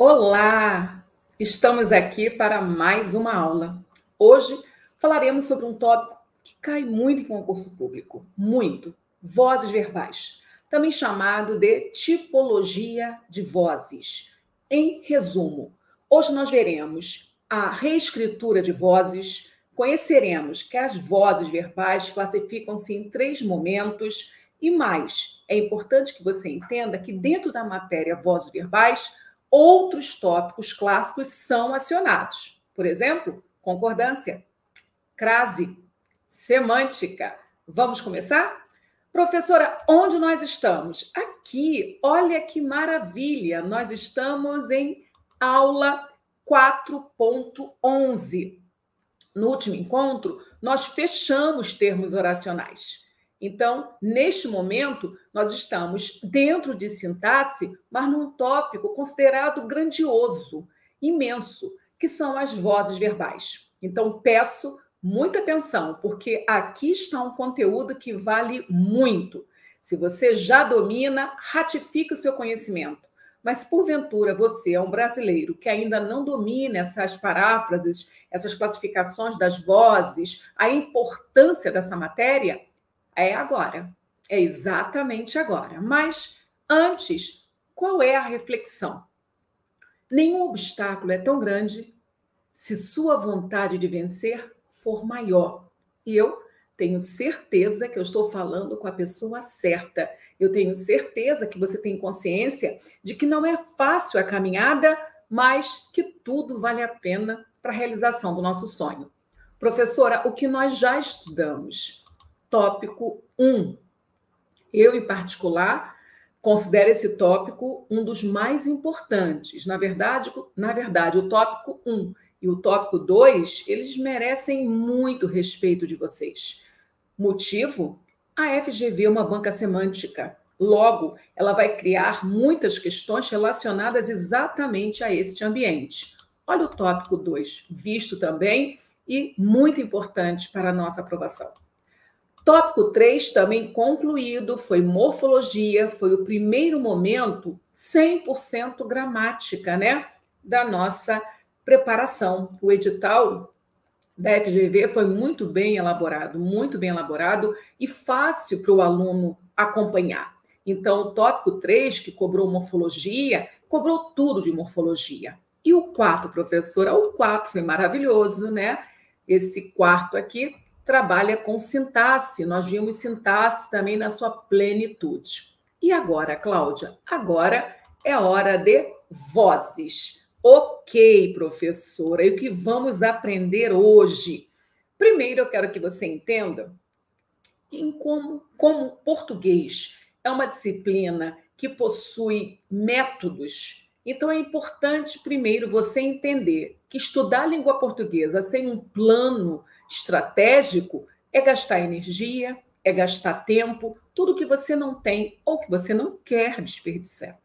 Olá! Estamos aqui para mais uma aula. Hoje falaremos sobre um tópico que cai muito em concurso público, muito, vozes verbais, também chamado de tipologia de vozes. Em resumo, hoje nós veremos a reescritura de vozes, conheceremos que as vozes verbais classificam-se em três momentos e mais, é importante que você entenda que dentro da matéria vozes verbais, outros tópicos clássicos são acionados. Por exemplo, concordância, crase, semântica. Vamos começar? Professora, onde nós estamos? Aqui, olha que maravilha! Nós estamos em aula 4.11. No último encontro, nós fechamos termos oracionais. Então, neste momento, nós estamos dentro de sintaxe, mas num tópico considerado grandioso, imenso, que são as vozes verbais. Então, peço muita atenção, porque aqui está um conteúdo que vale muito. Se você já domina, ratifique o seu conhecimento. Mas, porventura, você é um brasileiro que ainda não domina essas paráfrases, essas classificações das vozes, a importância dessa matéria... É agora, é exatamente agora. Mas, antes, qual é a reflexão? Nenhum obstáculo é tão grande se sua vontade de vencer for maior. E eu tenho certeza que eu estou falando com a pessoa certa. Eu tenho certeza que você tem consciência de que não é fácil a caminhada, mas que tudo vale a pena para a realização do nosso sonho. Professora, o que nós já estudamos... Tópico 1. Eu, em particular, considero esse tópico um dos mais importantes. Na verdade, o tópico 1 e o tópico 2, eles merecem muito respeito de vocês. Motivo? A FGV é uma banca semântica. Logo, ela vai criar muitas questões relacionadas exatamente a este ambiente. Olha o tópico 2, visto também e muito importante para a nossa aprovação. Tópico 3, também concluído, foi morfologia, foi o primeiro momento 100% gramática, né, da nossa preparação. O edital da FGV foi muito bem elaborado e fácil para o aluno acompanhar. Então, o tópico 3, que cobrou morfologia, cobrou tudo de morfologia. E o 4, professora? O 4 foi maravilhoso, né? Esse quarto aqui trabalha com sintaxe, nós vimos sintaxe também na sua plenitude. E agora, Cláudia? Agora é hora de vozes. Ok, professora, e o que vamos aprender hoje? Primeiro, eu quero que você entenda como português é uma disciplina que possui métodos. Então, é importante, primeiro, você entender que estudar a língua portuguesa sem um plano estratégico é gastar energia, é gastar tempo, tudo que você não tem ou que você não quer desperdiçar.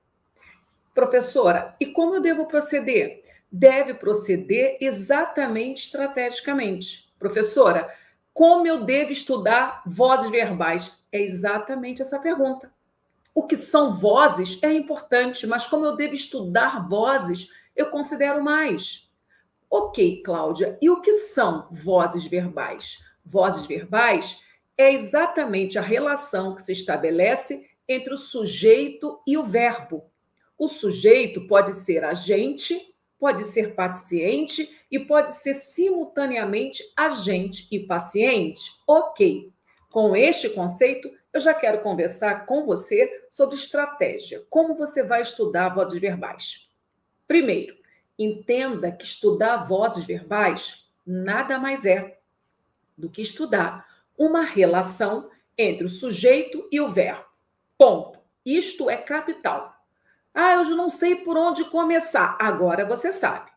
Professora, e como eu devo proceder? Deve proceder exatamente estrategicamente. Professora, como eu devo estudar vozes verbais? É exatamente essa pergunta. O que são vozes é importante, mas como eu devo estudar vozes, eu considero mais. Ok, Cláudia, e o que são vozes verbais? Vozes verbais é exatamente a relação que se estabelece entre o sujeito e o verbo. O sujeito pode ser agente, pode ser paciente e pode ser simultaneamente agente e paciente. Ok, com este conceito, eu já quero conversar com você sobre estratégia, como você vai estudar vozes verbais. Primeiro, entenda que estudar vozes verbais nada mais é do que estudar uma relação entre o sujeito e o verbo. Ponto. Isto é capital. Ah, eu não sei por onde começar. Agora você sabe.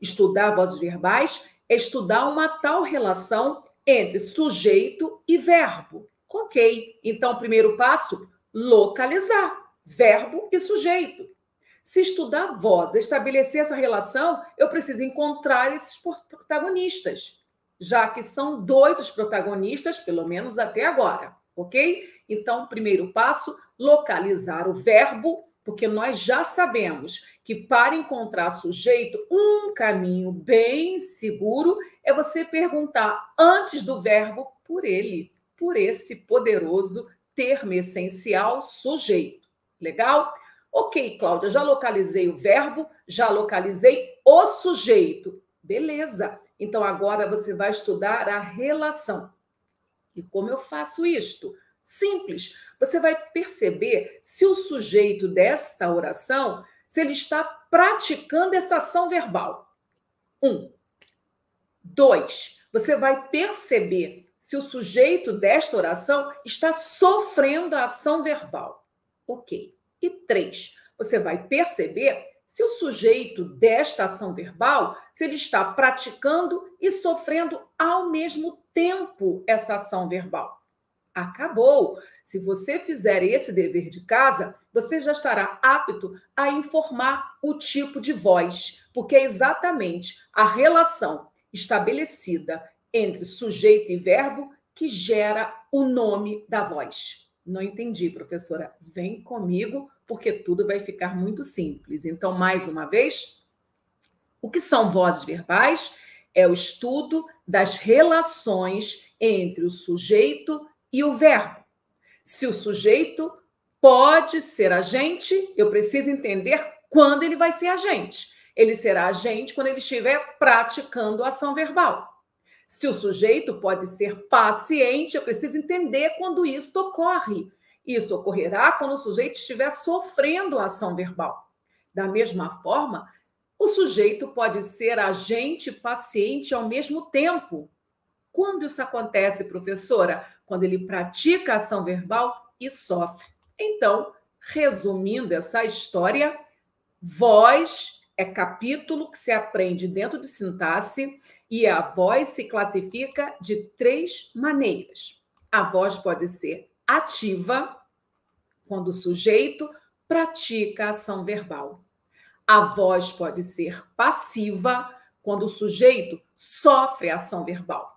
Estudar vozes verbais é estudar uma tal relação entre sujeito e verbo. Ok. Então, primeiro passo, localizar verbo e sujeito. Se estudar voz, estabelecer essa relação, eu preciso encontrar esses protagonistas, já que são dois os protagonistas, pelo menos até agora, ok? Então, primeiro passo, localizar o verbo Porque nós já sabemos que para encontrar sujeito, um caminho bem seguro é você perguntar antes do verbo por ele, por esse poderoso termo essencial sujeito. Legal? Ok, Cláudia, já localizei o verbo, já localizei o sujeito. Beleza. Então agora você vai estudar a relação. E como eu faço isto? Simples. Você vai perceber se o sujeito desta oração, se ele está praticando essa ação verbal. 1. 2. Você vai perceber se o sujeito desta oração está sofrendo a ação verbal. Ok. E 3. Você vai perceber se o sujeito desta ação verbal, se ele está praticando e sofrendo ao mesmo tempo essa ação verbal. Acabou! Se você fizer esse dever de casa, você já estará apto a informar o tipo de voz, porque é exatamente a relação estabelecida entre sujeito e verbo que gera o nome da voz. Não entendi, professora. Vem comigo, porque tudo vai ficar muito simples. Então, mais uma vez, o que são vozes verbais? É o estudo das relações entre o sujeito e o verbo. Se o sujeito pode ser agente, eu preciso entender quando ele vai ser agente. Ele será agente quando ele estiver praticando a ação verbal. Se o sujeito pode ser paciente, eu preciso entender quando isso ocorre. Isso ocorrerá quando o sujeito estiver sofrendo a ação verbal. Da mesma forma, o sujeito pode ser agente e paciente ao mesmo tempo. Quando isso acontece, professora? Quando ele pratica a ação verbal e sofre. Então, resumindo essa história, voz é capítulo que se aprende dentro de sintaxe e a voz se classifica de 3 maneiras. A voz pode ser ativa, quando o sujeito pratica a ação verbal. A voz pode ser passiva, quando o sujeito sofre a ação verbal.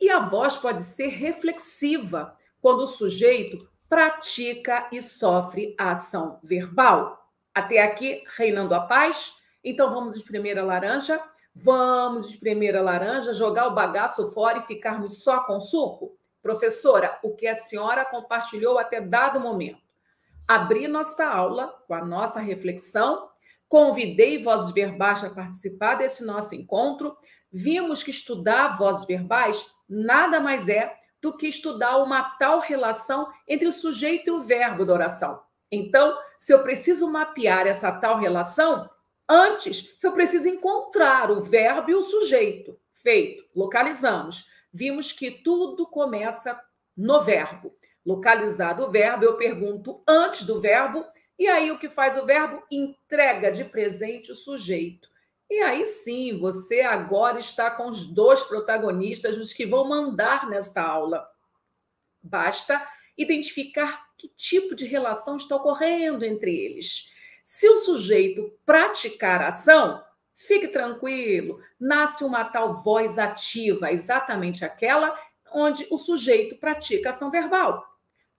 E a voz pode ser reflexiva, quando o sujeito pratica e sofre a ação verbal. Até aqui, reinando a paz? Então vamos espremer a laranja? Vamos espremer a laranja, jogar o bagaço fora e ficarmos só com suco? Professora, o que a senhora compartilhou até dado momento? Abri nossa aula com a nossa reflexão, convidei vozes verbais a participar desse nosso encontro, vimos que estudar vozes verbais nada mais é do que estudar uma tal relação entre o sujeito e o verbo da oração. Então, se eu preciso mapear essa tal relação, antes eu preciso encontrar o verbo e o sujeito. Feito, localizamos. Vimos que tudo começa no verbo. Localizado o verbo, eu pergunto antes do verbo, e aí o que faz o verbo? Entrega de presente o sujeito. E aí sim, você agora está com os 2 protagonistas, os que vão mandar nesta aula. Basta identificar que tipo de relação está ocorrendo entre eles. Se o sujeito praticar a ação, fique tranquilo, nasce uma tal voz ativa, exatamente aquela onde o sujeito pratica a ação verbal.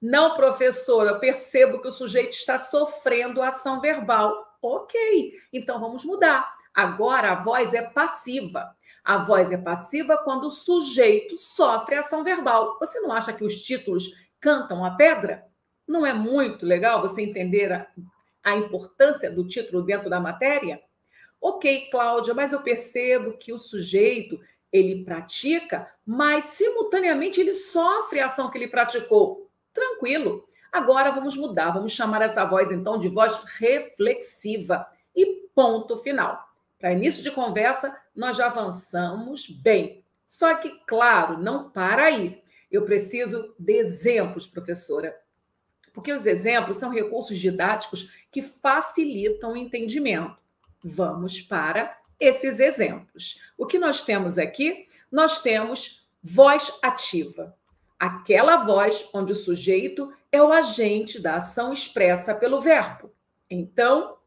Não, professora, eu percebo que o sujeito está sofrendo a ação verbal. Ok, então vamos mudar. Agora, a voz é passiva. A voz é passiva quando o sujeito sofre ação verbal. Você não acha que os títulos cantam a pedra? Não é muito legal você entender a importância do título dentro da matéria? Ok, Cláudia, mas eu percebo que o sujeito, ele pratica, mas simultaneamente ele sofre a ação que ele praticou. Tranquilo. Agora vamos mudar, vamos chamar essa voz então de voz reflexiva. E ponto final. Para início de conversa, nós já avançamos bem. Só que, claro, não para aí. Eu preciso de exemplos, professora. Porque os exemplos são recursos didáticos que facilitam o entendimento. Vamos para esses exemplos. O que nós temos aqui? Nós temos voz ativa. Aquela voz onde o sujeito é o agente da ação expressa pelo verbo. Então,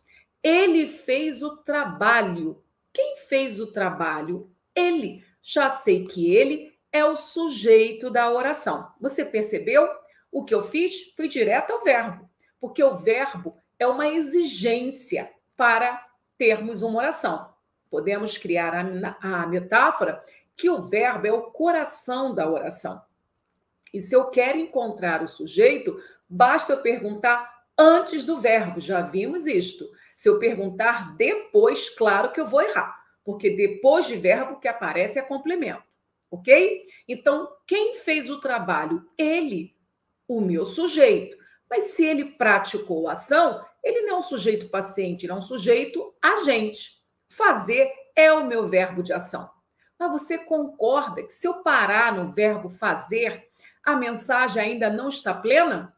ele fez o trabalho. Quem fez o trabalho? Ele. Já sei que ele é o sujeito da oração. Você percebeu? O que eu fiz? Fui direto ao verbo. Porque o verbo é uma exigência para termos uma oração. Podemos criar a metáfora que o verbo é o coração da oração. E se eu quero encontrar o sujeito, basta eu perguntar antes do verbo, já vimos isto. Se eu perguntar depois, claro que eu vou errar, porque depois de verbo que aparece é complemento, ok? Então, quem fez o trabalho? Ele, o meu sujeito. Mas se ele praticou a ação, ele não é um sujeito paciente, ele é um sujeito agente. Fazer é o meu verbo de ação. Mas você concorda que se eu parar no verbo fazer, a mensagem ainda não está plena?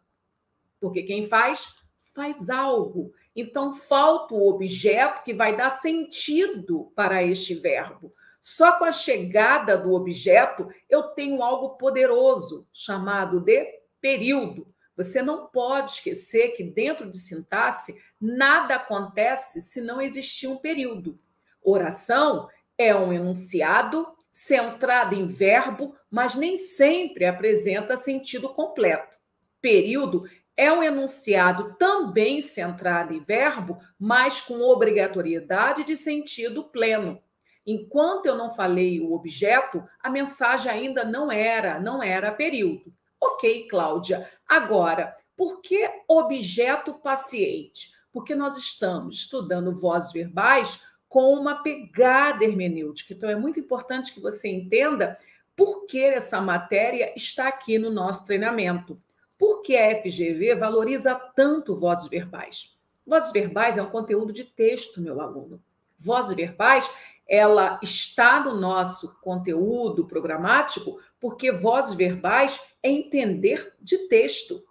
Porque quem faz, faz algo. Então, falta o objeto que vai dar sentido para este verbo. Só com a chegada do objeto, eu tenho algo poderoso, chamado de período. Você não pode esquecer que dentro de sintaxe, nada acontece se não existir um período. Oração é um enunciado centrado em verbo, mas nem sempre apresenta sentido completo. Período é um enunciado também centrado em verbo, mas com obrigatoriedade de sentido pleno. Enquanto eu não falei o objeto, a mensagem ainda não era período. Ok, Cláudia. Agora, por que objeto paciente? Porque nós estamos estudando vozes verbais com uma pegada hermenêutica. Então, é muito importante que você entenda por que essa matéria está aqui no nosso treinamento. Por que a FGV valoriza tanto vozes verbais? Vozes verbais é um conteúdo de texto, meu aluno. Vozes verbais, ela está no nosso conteúdo programático porque vozes verbais é entender de texto.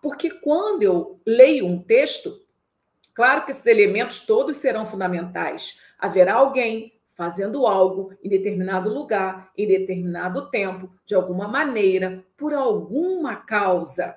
Porque quando eu leio um texto, claro que esses elementos todos serão fundamentais. Haverá alguém fazendo algo em determinado lugar, em determinado tempo, de alguma maneira, por alguma causa.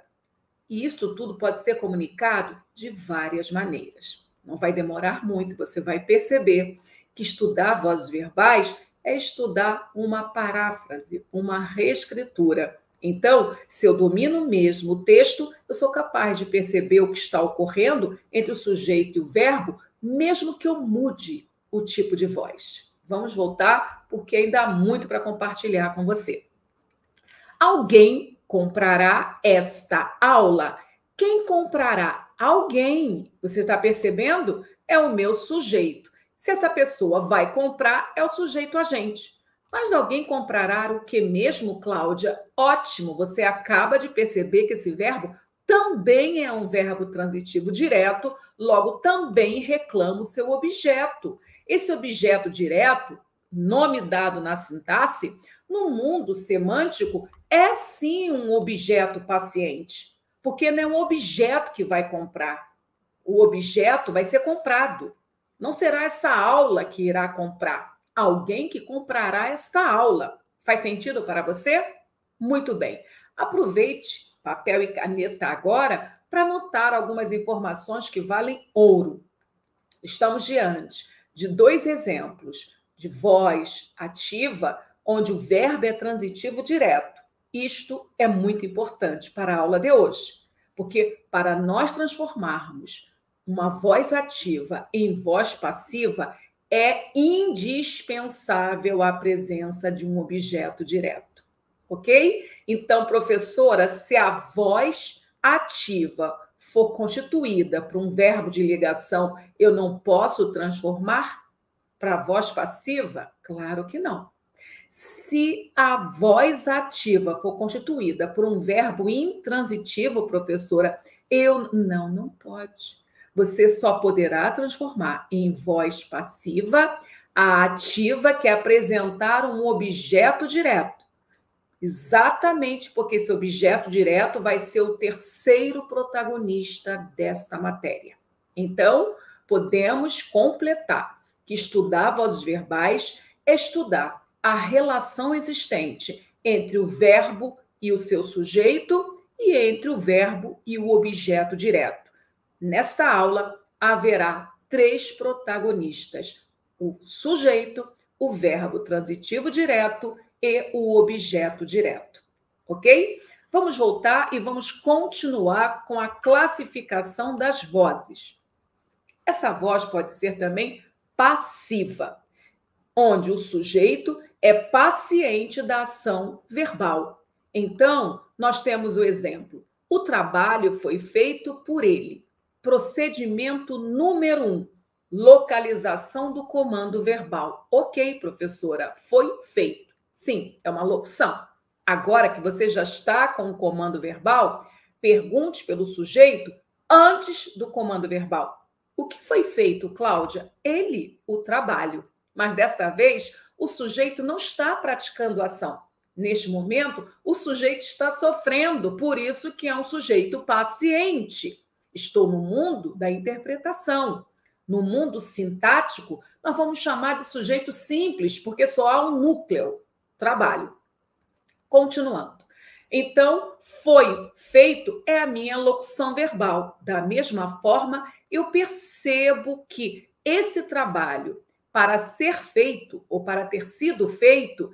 E isso tudo pode ser comunicado de várias maneiras. Não vai demorar muito, você vai perceber que estudar vozes verbais é estudar uma paráfrase, uma reescritura. Então, se eu domino mesmo o texto, eu sou capaz de perceber o que está ocorrendo entre o sujeito e o verbo, mesmo que eu mude o tipo de voz. Vamos voltar, porque ainda há muito para compartilhar com você. Alguém comprará esta aula. Quem comprará? Alguém. Você está percebendo? É o meu sujeito. Se essa pessoa vai comprar, é o sujeito agente. Mas alguém comprará o que mesmo, Cláudia? Ótimo, você acaba de perceber que esse verbo também é um verbo transitivo direto, logo também reclama o seu objeto. Esse objeto direto, nome dado na sintaxe, no mundo semântico, é sim um objeto paciente, porque não é um objeto que vai comprar. O objeto vai ser comprado. Não será essa aula que irá comprar. Alguém que comprará esta aula. Faz sentido para você? Muito bem. Aproveite papel e caneta agora para anotar algumas informações que valem ouro. Estamos diante de dois exemplos de voz ativa, onde o verbo é transitivo direto. Isto é muito importante para a aula de hoje, porque para nós transformarmos uma voz ativa em voz passiva, é indispensável a presença de um objeto direto, ok? Então, professora, se a voz ativa for constituída por um verbo de ligação, eu não posso transformar para voz passiva? Claro que não. Se a voz ativa for constituída por um verbo intransitivo, professora, eu não pode. Você só poderá transformar em voz passiva a ativa que apresentar um objeto direto. Exatamente porque esse objeto direto vai ser o terceiro protagonista desta matéria. Então, podemos completar que estudar vozes verbais é estudar a relação existente entre o verbo e o seu sujeito e entre o verbo e o objeto direto. Nesta aula, haverá três protagonistas: o sujeito, o verbo transitivo direto e o objeto direto, ok? Vamos voltar e vamos continuar com a classificação das vozes. Essa voz pode ser também passiva, onde o sujeito é paciente da ação verbal. Então, nós temos o exemplo. O trabalho foi feito por ele. Procedimento número 1. Localização do comando verbal. Ok, professora, foi feito. Sim, é uma locução. Agora que você já está com o comando verbal, pergunte pelo sujeito antes do comando verbal. O que foi feito, Cláudia? Ele, o trabalho. Mas dessa vez, o sujeito não está praticando ação. Neste momento, o sujeito está sofrendo, por isso que é um sujeito paciente. Estou no mundo da interpretação. No mundo sintático, nós vamos chamar de sujeito simples, porque só há um núcleo, trabalho. Continuando. Então, foi feito é a minha locução verbal. Da mesma forma, eu percebo que esse trabalho, para ser feito ou para ter sido feito,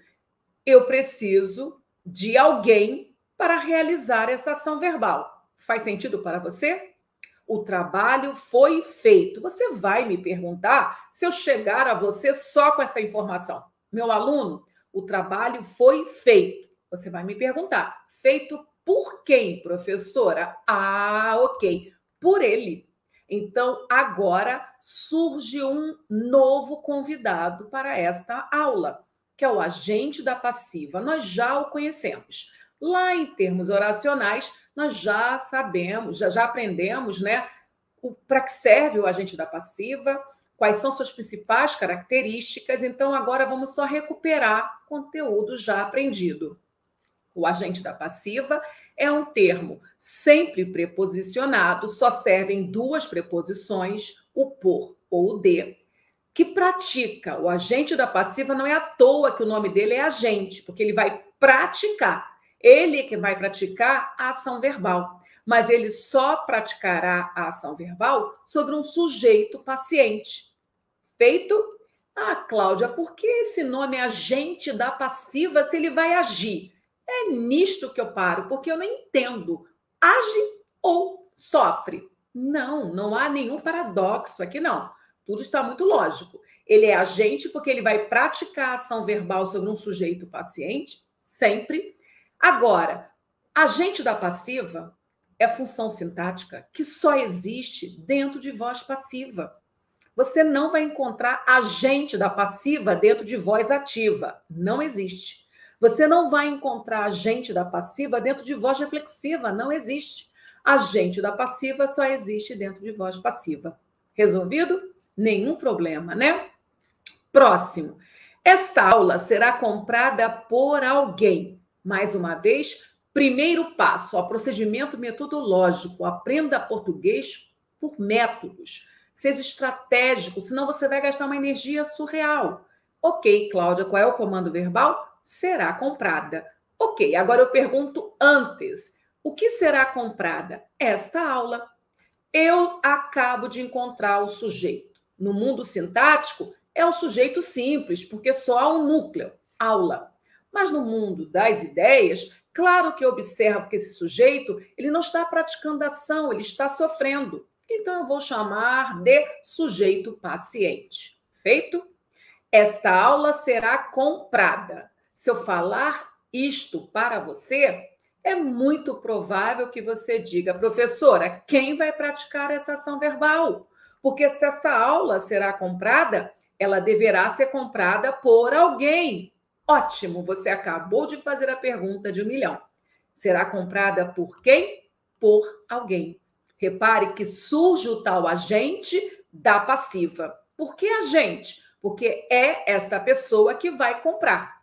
eu preciso de alguém para realizar essa ação verbal. Faz sentido para você? O trabalho foi feito. Você vai me perguntar se eu chegar a você só com essa informação. Meu aluno, o trabalho foi feito. Você vai me perguntar, feito por quem, professora? Ah, ok, por ele. Então, agora surge um novo convidado para esta aula, que é o agente da passiva. Nós já o conhecemos. Lá em termos oracionais, nós já sabemos, já aprendemos, né? Para que serve o agente da passiva, quais são suas principais características. Então, agora vamos só recuperar conteúdo já aprendido. O agente da passiva é um termo sempre preposicionado, só servem duas preposições, o por ou o de, que pratica. O agente da passiva não é à toa que o nome dele é agente, porque ele vai praticar. Ele que vai praticar a ação verbal, mas ele só praticará a ação verbal sobre um sujeito paciente. Feito? Ah, Cláudia, por que esse nome é agente da passiva se ele vai agir? É nisto que eu paro, porque eu não entendo. Age ou sofre? Não, não há nenhum paradoxo aqui, não. Tudo está muito lógico. Ele é agente porque ele vai praticar a ação verbal sobre um sujeito paciente, sempre. Agora, agente da passiva é função sintática que só existe dentro de voz passiva. Você não vai encontrar agente da passiva dentro de voz ativa. Não existe. Você não vai encontrar agente da passiva dentro de voz reflexiva, não existe. Agente da passiva só existe dentro de voz passiva. Resolvido? Nenhum problema, né? Próximo. Esta aula será comprada por alguém. Mais uma vez, primeiro passo, ó, procedimento metodológico. Aprenda português por métodos. Seja estratégico, senão você vai gastar uma energia surreal. Ok, Cláudia, qual é o comando verbal? Será comprada. Ok, agora eu pergunto antes. O que será comprada? Esta aula. Eu acabo de encontrar o sujeito. No mundo sintático, é o sujeito simples, porque só há um núcleo, aula. Mas no mundo das ideias, claro que eu observo que esse sujeito, ele não está praticando ação, ele está sofrendo. Então, eu vou chamar de sujeito paciente. Feito? Esta aula será comprada. Se eu falar isto para você, é muito provável que você diga, professora, quem vai praticar essa ação verbal? Porque se essa aula será comprada, ela deverá ser comprada por alguém. Ótimo, você acabou de fazer a pergunta de 1 milhão. Será comprada por quem? Por alguém. Repare que surge o tal agente da passiva. Por que agente? Porque é esta pessoa que vai comprar.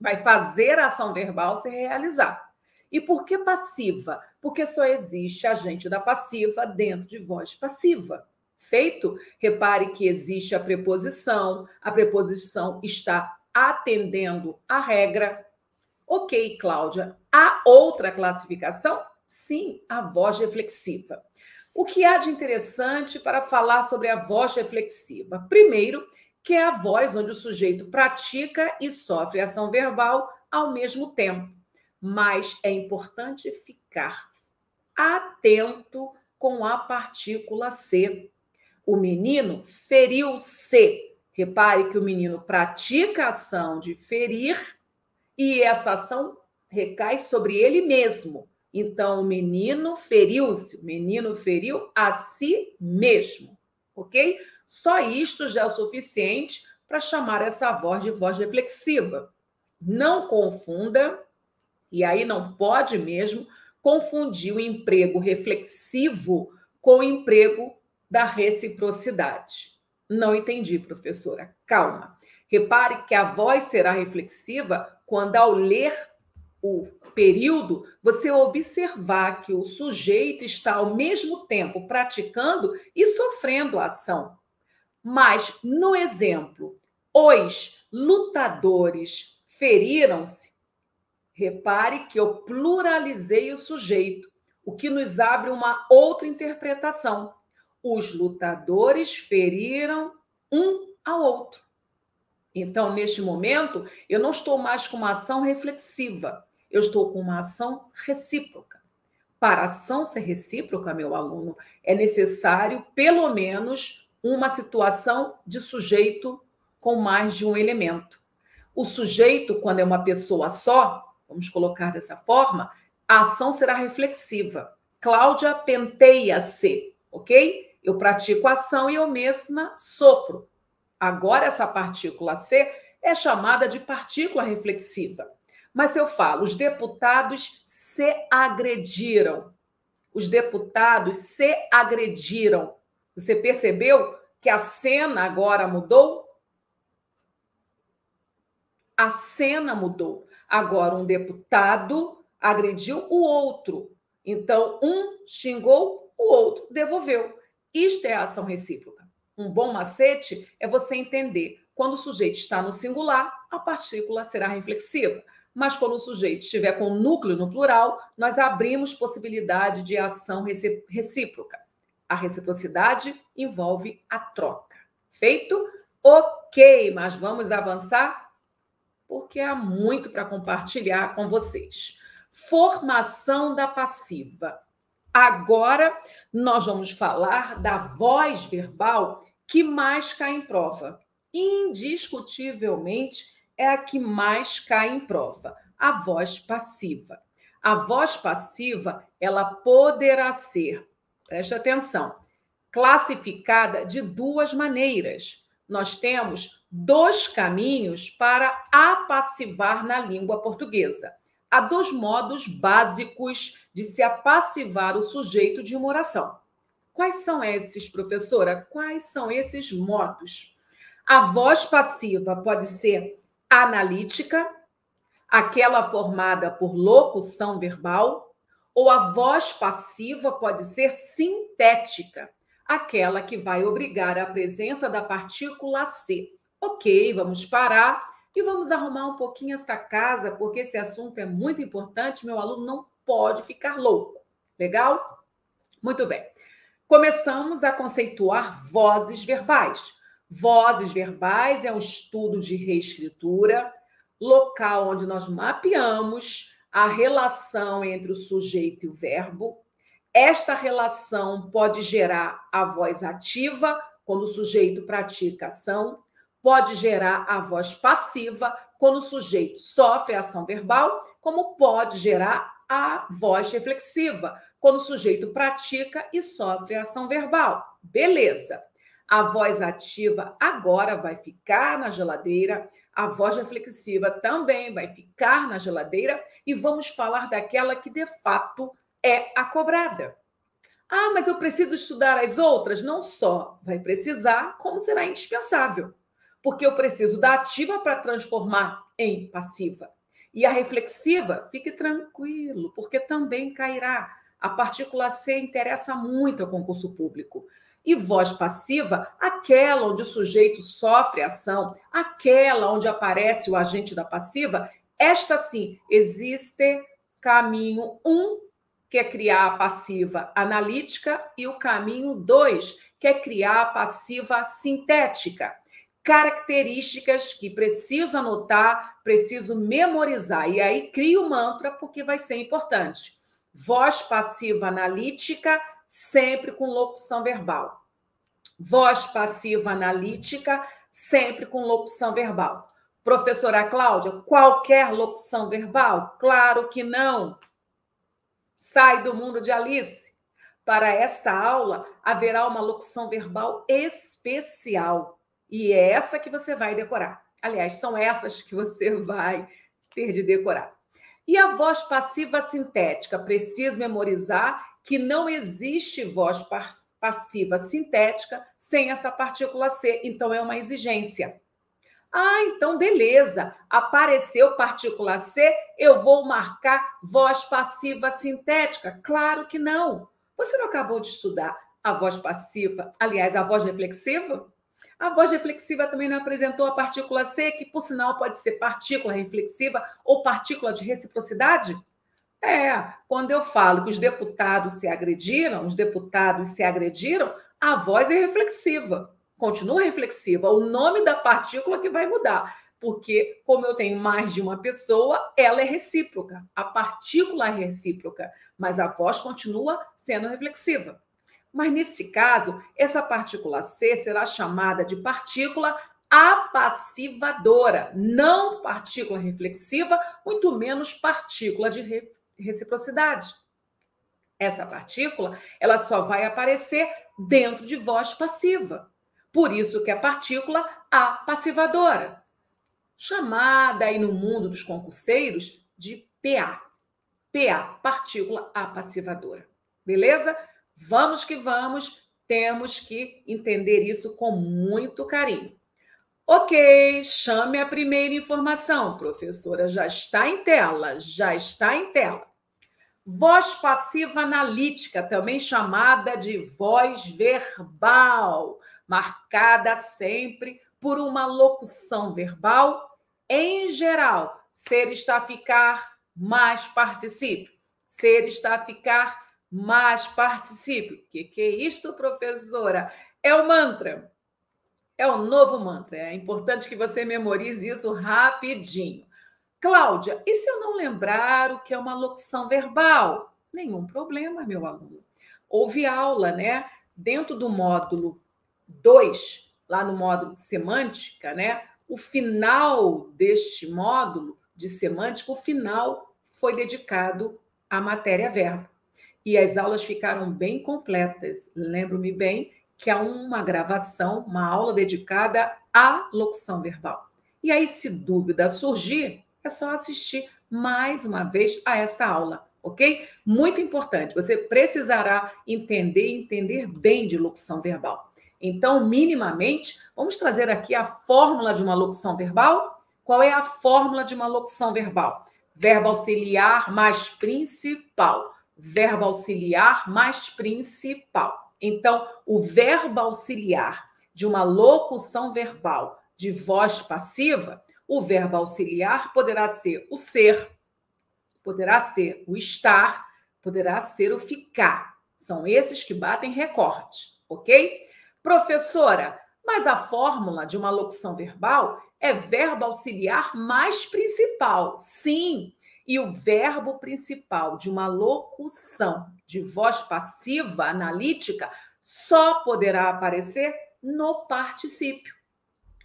Vai fazer a ação verbal se realizar. E por que passiva? Porque só existe agente da passiva dentro de voz passiva. Feito? Repare que existe a preposição está atendendo à regra. Ok, Cláudia, há outra classificação? Sim, a voz reflexiva. O que há de interessante para falar sobre a voz reflexiva? Primeiro, que é a voz onde o sujeito pratica e sofre ação verbal ao mesmo tempo. mas é importante ficar atento com a partícula se. O menino feriu-se. Repare que o menino pratica a ação de ferir e essa ação recai sobre ele mesmo. Então, o menino feriu-se, o menino feriu a si mesmo, ok? Só isto já é o suficiente para chamar essa voz reflexiva. Não confunda, e aí não pode mesmo, confundir o emprego reflexivo com o emprego da reciprocidade. Não entendi, professora. Calma. Repare que a voz será reflexiva quando, ao ler o período, você observar que o sujeito está, ao mesmo tempo, praticando e sofrendo a ação. Mas, no exemplo, os lutadores feriram-se. Repare que eu pluralizei o sujeito, o que nos abre uma outra interpretação. Os lutadores feriram um ao outro. Então, neste momento, eu não estou mais com uma ação reflexiva, eu estou com uma ação recíproca. Para a ação ser recíproca, meu aluno, é necessário, pelo menos, uma situação de sujeito com mais de um elemento. O sujeito, quando é uma pessoa só, vamos colocar dessa forma, a ação será reflexiva. Cláudia penteia-se, ok? Eu pratico a ação e eu mesma sofro. Agora, essa partícula se é chamada de partícula reflexiva. Mas se eu falo, os deputados se agrediram. Os deputados se agrediram. Você percebeu que a cena agora mudou? A cena mudou. Agora, um deputado agrediu o outro. Então, um xingou, o outro devolveu. Isto é a ação recíproca. Um bom macete é você entender. Quando o sujeito está no singular, a partícula será reflexiva. Mas quando o sujeito estiver com o núcleo no plural, nós abrimos possibilidade de ação recíproca. A reciprocidade envolve a troca. Feito? Ok, mas vamos avançar porque há muito para compartilhar com vocês. Formação da passiva. Agora, nós vamos falar da voz verbal que mais cai em prova. Indiscutivelmente, é a que mais cai em prova, a voz passiva. A voz passiva, ela poderá ser, preste atenção, classificada de duas maneiras. Nós temos dois caminhos para apassivar na língua portuguesa. Há dois modos básicos de se apassivar o sujeito de uma oração. Quais são esses, professora? Quais são esses modos? A voz passiva pode ser analítica, aquela formada por locução verbal, ou a voz passiva pode ser sintética, aquela que vai obrigar a presença da partícula se. Ok, vamos parar e vamos arrumar um pouquinho esta casa, porque esse assunto é muito importante, meu aluno não pode ficar louco. Legal? Muito bem. Começamos a conceituar vozes verbais. Vozes verbais é um estudo de reescritura, local onde nós mapeamos a relação entre o sujeito e o verbo. Esta relação pode gerar a voz ativa, quando o sujeito pratica a ação, pode gerar a voz passiva, quando o sujeito sofre a ação verbal, como pode gerar a voz reflexiva, quando o sujeito pratica e sofre a ação verbal. Beleza! A voz ativa agora vai ficar na geladeira, a voz reflexiva também vai ficar na geladeira e vamos falar daquela que, de fato, é a cobrada. Ah, mas eu preciso estudar as outras? Não só vai precisar, como será indispensável, porque eu preciso da ativa para transformar em passiva. E a reflexiva, fique tranquilo, porque também cairá. A partícula se interessa muito ao concurso público. E voz passiva, aquela onde o sujeito sofre a ação, aquela onde aparece o agente da passiva, esta sim, existe caminho 1, que é criar a passiva analítica, e o caminho 2, que é criar a passiva sintética. características que preciso anotar, preciso memorizar. E aí crio o mantra, porque vai ser importante. Voz passiva analítica, sempre com locução verbal. Voz passiva analítica, sempre com locução verbal. Professora Cláudia, qualquer locução verbal? Claro que não. Sai do mundo de Alice. Para esta aula, haverá uma locução verbal especial. E é essa que você vai decorar. Aliás, são essas que você vai ter de decorar. E a voz passiva sintética? Preciso memorizar que não existe voz passiva sintética sem essa partícula C. Então, é uma exigência. Ah, então beleza, apareceu partícula C, eu vou marcar voz passiva sintética. Claro que não. Você não acabou de estudar a voz passiva, aliás, a voz reflexiva? A voz reflexiva também não apresentou a partícula C, que por sinal pode ser partícula reflexiva ou partícula de reciprocidade? É, quando eu falo que os deputados se agrediram, a voz é reflexiva. Continua reflexiva, o nome da partícula que vai mudar, porque como eu tenho mais de uma pessoa, ela é recíproca, a partícula é recíproca, mas a voz continua sendo reflexiva. Mas nesse caso, essa partícula C será chamada de partícula apassivadora, não partícula reflexiva, muito menos partícula de reciprocidade. Essa partícula, ela só vai aparecer dentro de voz passiva. Por isso que é a partícula apassivadora, chamada aí no mundo dos concurseiros de PA. PA, partícula apassivadora. Beleza? Vamos que vamos, temos que entender isso com muito carinho. Ok, chame a primeira informação, professora, já está em tela, Voz passiva analítica, também chamada de voz verbal, marcada sempre por uma locução verbal, em geral, ser, estar, ficar, mais particípio. Ser, estar, ficar, mais particípio. O que é isto, professora? É o mantra. É o novo mantra. É importante que você memorize isso rapidinho. Cláudia, e se eu não lembrar o que é uma locução verbal? Nenhum problema, meu aluno. Houve aula, né? Dentro do módulo 2, lá no módulo de semântica, né? O final deste módulo de semântica, o final foi dedicado à matéria-verbo. E as aulas ficaram bem completas. Lembro-me bem que há uma gravação, uma aula dedicada à locução verbal. E aí, se dúvida surgir, é só assistir mais uma vez a esta aula, ok? Muito importante, você precisará entender e entender bem de locução verbal. Então, minimamente, vamos trazer aqui a fórmula de uma locução verbal. Qual é a fórmula de uma locução verbal? Verbo auxiliar mais principal. Verbo auxiliar mais principal. Então, o verbo auxiliar de uma locução verbal de voz passiva, o verbo auxiliar poderá ser o ser, poderá ser o estar, poderá ser o ficar. São esses que batem recorde, ok? Professora, mas a fórmula de uma locução verbal é verbo auxiliar mais principal. Sim, e o verbo principal de uma locução de voz passiva analítica só poderá aparecer no particípio.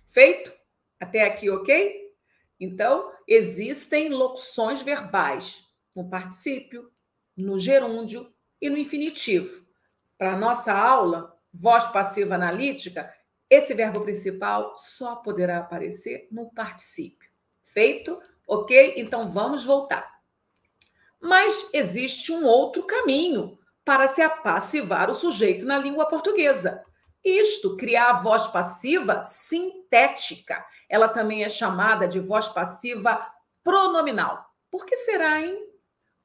Feito? Até aqui, ok? Então, existem locuções verbais no particípio, no gerúndio e no infinitivo. Para a nossa aula, voz passiva analítica, esse verbo principal só poderá aparecer no particípio. Feito? Ok? Então, vamos voltar. Mas existe um outro caminho para se apassivar o sujeito na língua portuguesa. Isto, criar a voz passiva sintética. Ela também é chamada de voz passiva pronominal. Por que será, hein?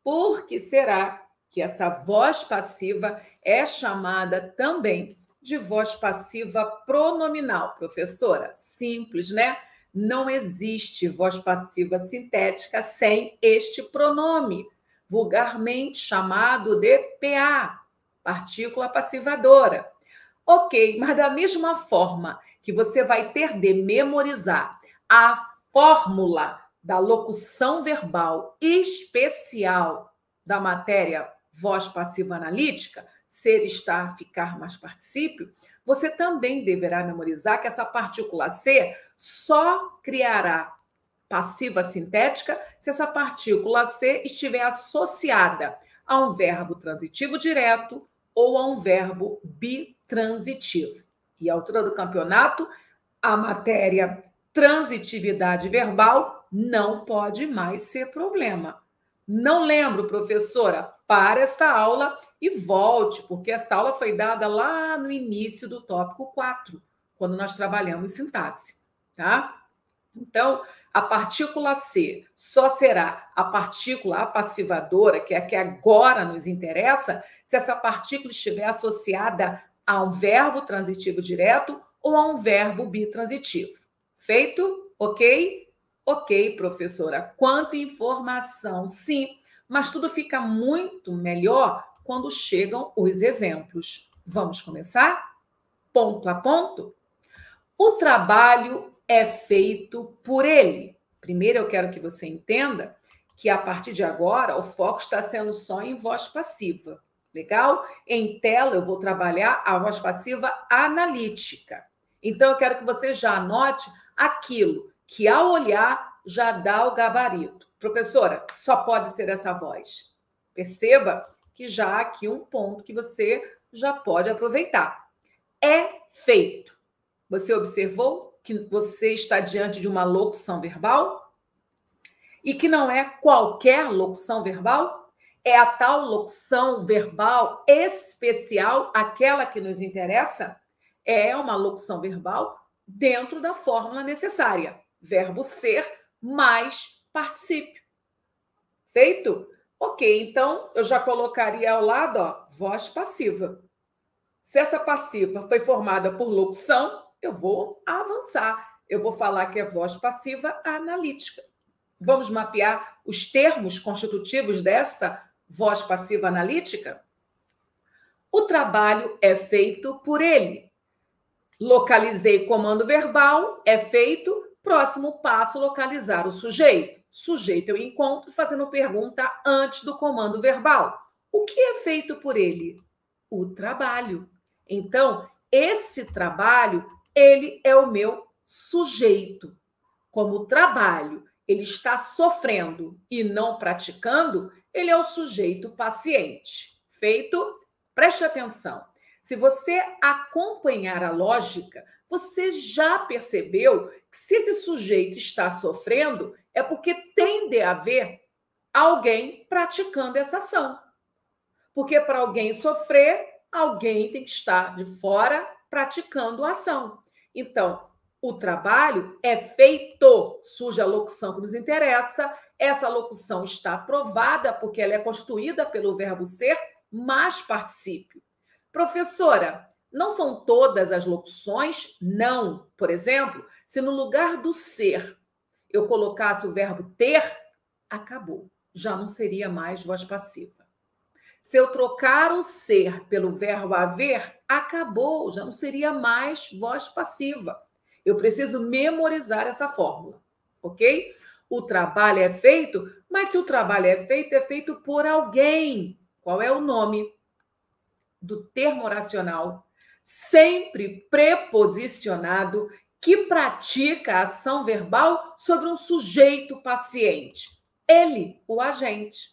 Por que será que essa voz passiva é chamada também de voz passiva pronominal, professora? Simples, né? Não existe voz passiva sintética sem este pronome, vulgarmente chamado de PA, partícula passivadora. Ok, mas da mesma forma que você vai ter de memorizar a fórmula da locução verbal especial da matéria voz passiva analítica, ser, estar, ficar, mais particípio, você também deverá memorizar que essa partícula ser só criará passiva sintética se essa partícula ser estiver associada a um verbo transitivo direto ou a um verbo bitransitivo. E à altura do campeonato, a matéria transitividade verbal não pode mais ser problema. Não lembro, professora, para esta aula e volte, porque esta aula foi dada lá no início do tópico 4, quando nós trabalhamos sintaxe, tá? Então, a partícula ser só será a partícula apassivadora, que é a que agora nos interessa, se essa partícula estiver associada a um verbo transitivo direto ou a um verbo bitransitivo. Feito? Ok? Ok, professora. Quanta informação, sim, mas tudo fica muito melhor quando chegam os exemplos. Vamos começar? Ponto a ponto? O trabalho é feito por ele. Primeiro, eu quero que você entenda que, a partir de agora, o foco está sendo só em voz passiva. Legal? Em tela, eu vou trabalhar a voz passiva analítica. Então, eu quero que você já anote aquilo que, ao olhar, já dá o gabarito. Professora, só pode ser essa voz. Perceba que já há aqui um ponto que você já pode aproveitar. É feito. Você observou que você está diante de uma locução verbal e que não é qualquer locução verbal, é a tal locução verbal especial, aquela que nos interessa, é uma locução verbal dentro da fórmula necessária, verbo ser mais particípio. Feito? Ok, então eu já colocaria ao lado, ó, voz passiva. Se essa passiva foi formada por locução, eu vou avançar, eu vou falar que é voz passiva analítica. Vamos mapear os termos constitutivos desta voz passiva analítica? O trabalho é feito por ele. Localizei comando verbal, é feito, próximo passo, localizar o sujeito. Sujeito eu encontro fazendo pergunta antes do comando verbal. O que é feito por ele? O trabalho. Então, esse trabalho, ele é o meu sujeito. Como o trabalho ele está sofrendo e não praticando, ele é o sujeito paciente. Feito? Preste atenção. Se você acompanhar a lógica, você já percebeu que se esse sujeito está sofrendo, é porque tem de haver alguém praticando essa ação. Porque para alguém sofrer, alguém tem que estar de fora praticando a ação. Então, o trabalho é feito, surge a locução que nos interessa, essa locução está aprovada porque ela é constituída pelo verbo ser mais particípio. Professora, não são todas as locuções? Não. Por exemplo, se no lugar do ser eu colocasse o verbo ter, acabou. Já não seria mais voz passiva. Se eu trocar o ser pelo verbo haver, acabou, já não seria mais voz passiva. Eu preciso memorizar essa fórmula, ok? O trabalho é feito, mas se o trabalho é feito por alguém. Qual é o nome do termo oracional? Sempre preposicionado que pratica a ação verbal sobre um sujeito paciente. Ele, o agente.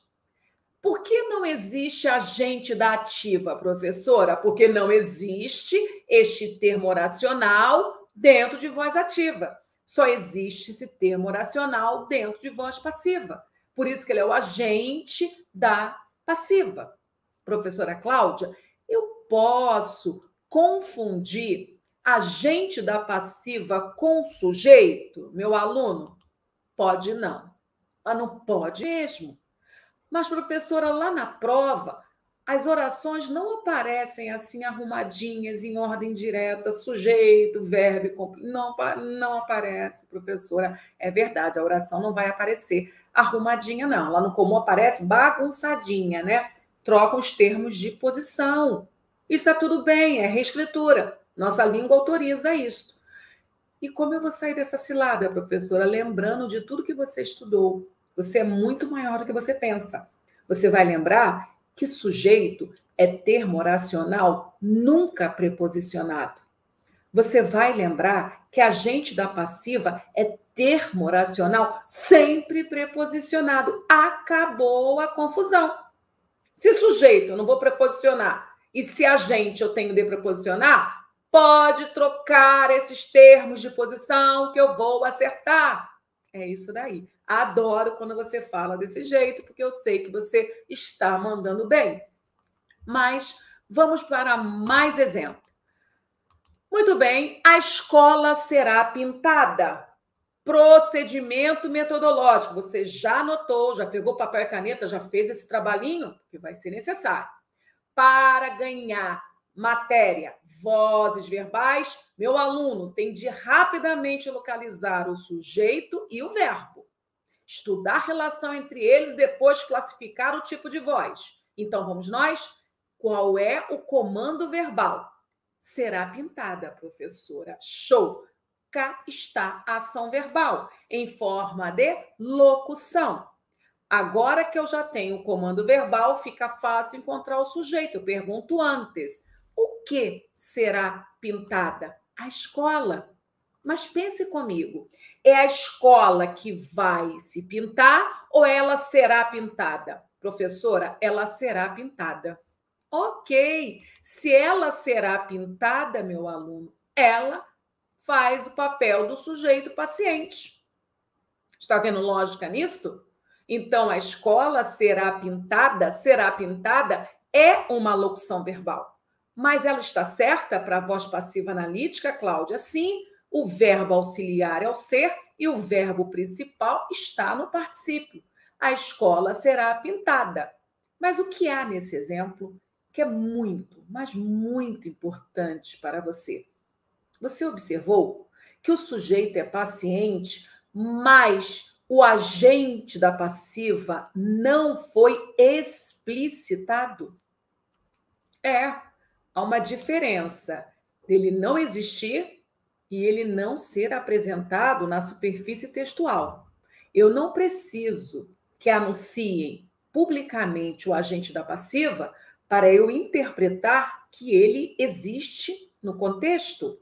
Por que não existe agente da ativa, professora? Porque não existe este termo oracional dentro de voz ativa. Só existe esse termo oracional dentro de voz passiva. Por isso que ele é o agente da passiva. Professora Cláudia, eu posso confundir agente da passiva com sujeito, meu aluno? Pode não. Mas não pode mesmo. Mas, professora, lá na prova, as orações não aparecem assim arrumadinhas, em ordem direta, sujeito, verbo, não aparece, professora. É verdade, a oração não vai aparecer arrumadinha, não. Lá no comum aparece bagunçadinha, né? Trocam os termos de posição. Isso é tudo bem, é reescritura. Nossa língua autoriza isso. E como eu vou sair dessa cilada, professora? Lembrando de tudo que você estudou. Você é muito maior do que você pensa. Você vai lembrar que sujeito é termo oracional, nunca preposicionado. Você vai lembrar que agente da passiva é termo oracional, sempre preposicionado. Acabou a confusão. Se sujeito eu não vou preposicionar e se agente eu tenho de preposicionar, pode trocar esses termos de posição que eu vou acertar. É isso daí. Adoro quando você fala desse jeito, porque eu sei que você está mandando bem. Mas vamos para mais exemplo. Muito bem, a escola será pintada. Procedimento metodológico. Você já anotou, já pegou papel e caneta, já fez esse trabalhinho? Que vai ser necessário. Para ganhar matéria, vozes verbais, meu aluno tem de rapidamente localizar o sujeito e o verbo. Estudar a relação entre eles, depois classificar o tipo de voz. Então, vamos nós? Qual é o comando verbal? Será pintada, professora. Show! Cá está a ação verbal, em forma de locução. Agora que eu já tenho o comando verbal, fica fácil encontrar o sujeito. Eu pergunto antes, o que será pintada? A escola. Mas pense comigo, é a escola que vai se pintar ou ela será pintada? Professora, ela será pintada. Ok, se ela será pintada, meu aluno, ela faz o papel do sujeito paciente. Está vendo lógica nisso? Então, a escola será pintada é uma locução verbal. Mas ela está certa para a voz passiva analítica, Cláudia? Sim, o verbo auxiliar é o ser e o verbo principal está no particípio. A escola será pintada. Mas o que há nesse exemplo? Que é muito, mas muito importante para você. Você observou que o sujeito é paciente, mas o agente da passiva não foi explicitado? É, há uma diferença dele não existir e ele não ser apresentado na superfície textual. Eu não preciso que anunciem publicamente o agente da passiva para eu interpretar que ele existe no contexto.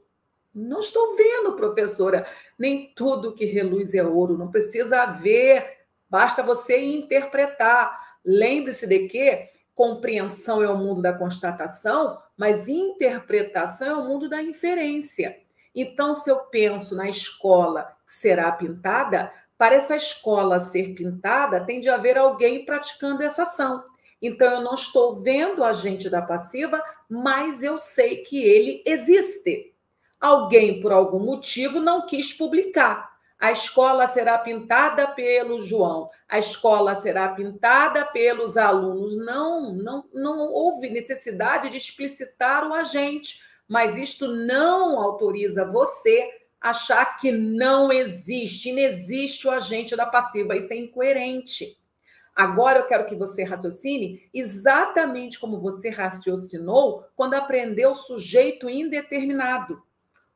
Não estou vendo, professora. Nem tudo que reluz é ouro. Não precisa ver. Basta você interpretar. Lembre-se de que compreensão é o mundo da constatação, mas interpretação é o mundo da inferência. Então, se eu penso na escola que será pintada, para essa escola ser pintada, tem de haver alguém praticando essa ação. Então, eu não estou vendo o agente da passiva, mas eu sei que ele existe. Alguém, por algum motivo, não quis publicar. A escola será pintada pelo João. A escola será pintada pelos alunos. Não houve necessidade de explicitar o agente, mas isto não autoriza você a achar que não existe, inexiste o agente da passiva. Isso é incoerente. Agora eu quero que você raciocine exatamente como você raciocinou quando aprendeu sujeito indeterminado.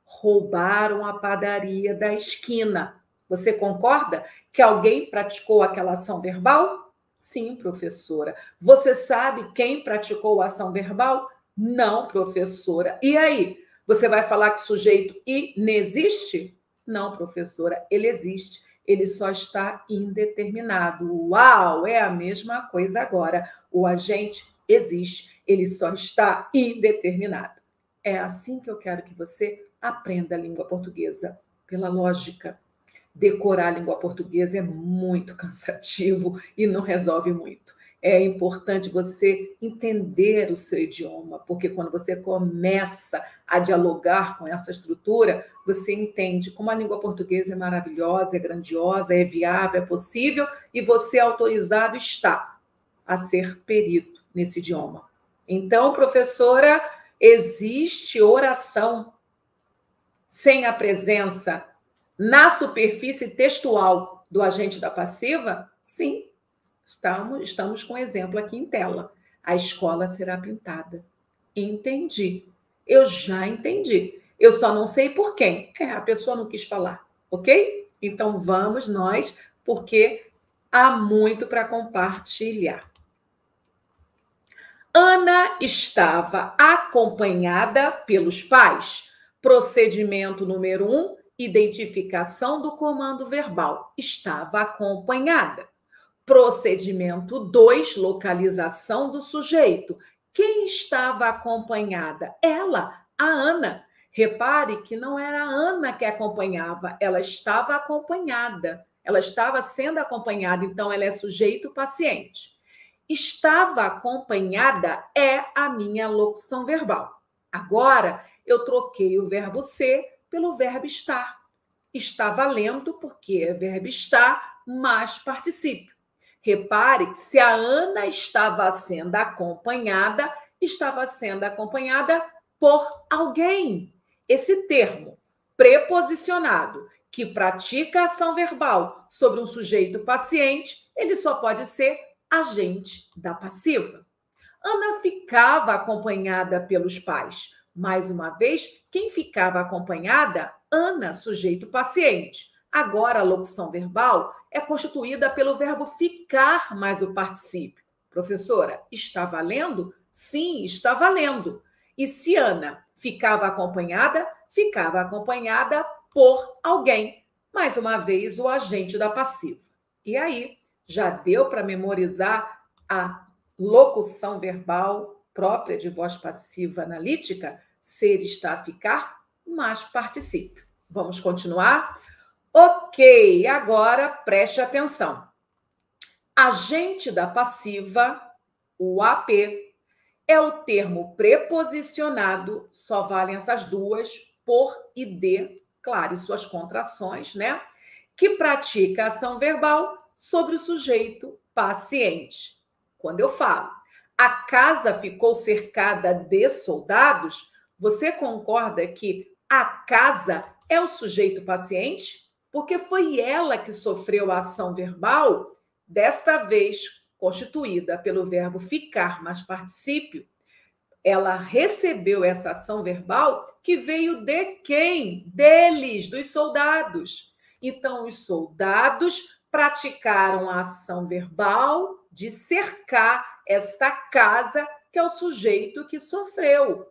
Roubaram a padaria da esquina. Você concorda que alguém praticou aquela ação verbal? Sim, professora. Você sabe quem praticou a ação verbal? Não, professora. E aí? Você vai falar que o sujeito inexiste? Não, professora. Ele existe. Ele só está indeterminado. Uau! É a mesma coisa agora. O agente existe. Ele só está indeterminado. É assim que eu quero que você aprenda a língua portuguesa, pela lógica. Decorar a língua portuguesa é muito cansativo e não resolve muito. É importante você entender o seu idioma, porque quando você começa a dialogar com essa estrutura, você entende como a língua portuguesa é maravilhosa, é grandiosa, é viável, é possível, e você autorizado está a ser perito nesse idioma. Então, professora, existe oração sem a presença na superfície textual do agente da passiva? Sim, estamos com um exemplo aqui em tela. A escola será pintada. entendi. Eu já entendi. Eu só não sei por quem. É, a pessoa não quis falar, ok? Então vamos nós, porque há muito para compartilhar. Ana estava acompanhada pelos pais. Procedimento número 1, identificação do comando verbal. Estava acompanhada. Procedimento 2, localização do sujeito. Quem estava acompanhada? Ela, a Ana. Repare que não era a Ana que acompanhava, ela estava acompanhada. Ela estava sendo acompanhada, então ela é sujeito paciente. Estava acompanhada é a minha locução verbal. Agora, eu troquei o verbo ser pelo verbo estar. Está valendo porque é verbo estar mais particípio. Repare que se a Ana estava sendo acompanhada por alguém. Esse termo preposicionado que pratica ação verbal sobre um sujeito paciente, ele só pode ser agente da passiva. Ana ficava acompanhada pelos pais. Mais uma vez, quem ficava acompanhada? Ana, sujeito paciente. Agora, a locução verbal é constituída pelo verbo ficar mais o particípio. Professora, está valendo? Sim, está valendo. E se Ana ficava acompanhada por alguém. Mais uma vez, o agente da passiva. E aí, já deu para memorizar a locução verbal própria de voz passiva analítica? Ser, estar, ficar, mais particípio. Vamos continuar? Ok, agora preste atenção. Agente da passiva, o AP, é o termo preposicionado, só valem essas duas, por e de, claro, e suas contrações, né? Que pratica ação verbal sobre o sujeito paciente. Quando eu falo, a casa ficou cercada de soldados, você concorda que a casa é o sujeito paciente? Porque foi ela que sofreu a ação verbal, desta vez constituída pelo verbo ficar mais particípio. Ela recebeu essa ação verbal que veio de quem? Deles, dos soldados. Então, os soldados praticaram a ação verbal de cercar esta casa, que é o sujeito que sofreu.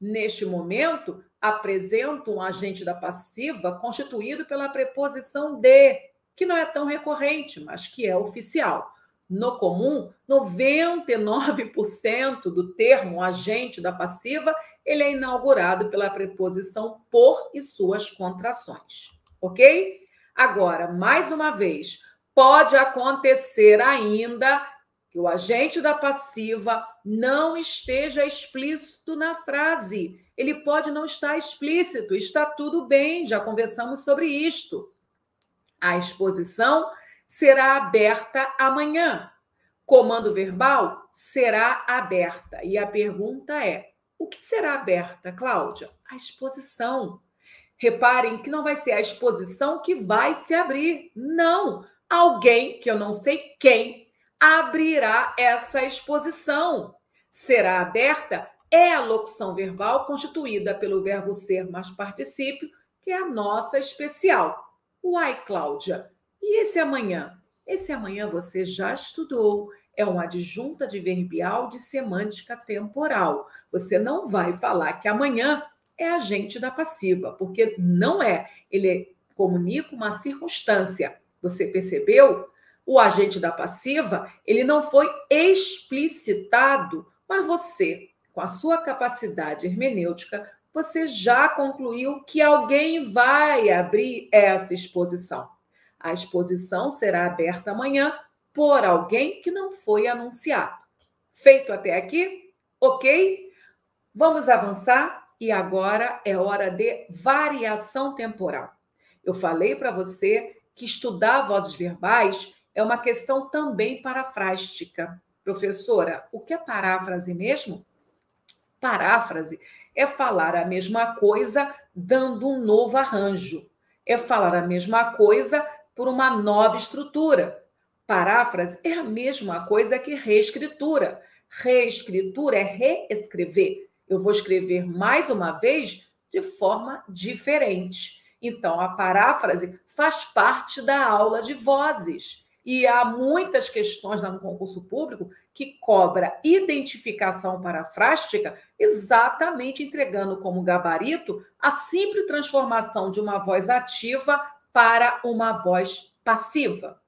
Neste momento, apresento um agente da passiva constituído pela preposição de, que não é tão recorrente, mas que é oficial. No comum, 99% do termo agente da passiva, ele é inaugurado pela preposição por e suas contrações, ok? Agora, mais uma vez, pode acontecer ainda que o agente da passiva não esteja explícito na frase. Ele pode não estar explícito, está tudo bem, já conversamos sobre isto. A exposição será aberta amanhã. Comando verbal será aberta. E a pergunta é, o que será aberta, Cláudia? A exposição. Reparem que não vai ser a exposição que vai se abrir. Não, alguém, que eu não sei quem, abrirá essa exposição. Será aberta é a locução verbal constituída pelo verbo ser mais particípio, que é a nossa especial. Uai, Cláudia, e esse amanhã? Esse amanhã você já estudou. É um adjunto adverbial de semântica temporal. Você não vai falar que amanhã é agente da passiva, porque não é. Ele comunica uma circunstância. Você percebeu? O agente da passiva, ele não foi explicitado, mas você, com a sua capacidade hermenêutica, você já concluiu que alguém vai abrir essa exposição. A exposição será aberta amanhã por alguém que não foi anunciado. Feito até aqui? Ok? Vamos avançar e agora é hora de variação temporal. Eu falei para você que estudar vozes verbais é uma questão também parafrástica. Professora, o que é paráfrase mesmo? Paráfrase é falar a mesma coisa dando um novo arranjo. É falar a mesma coisa por uma nova estrutura. Paráfrase é a mesma coisa que reescritura. Reescritura é reescrever. eu vou escrever mais uma vez de forma diferente. Então, a paráfrase faz parte da aula de vozes. E há muitas questões lá no concurso público que cobra identificação parafrástica, exatamente entregando como gabarito a simples transformação de uma voz ativa para uma voz passiva.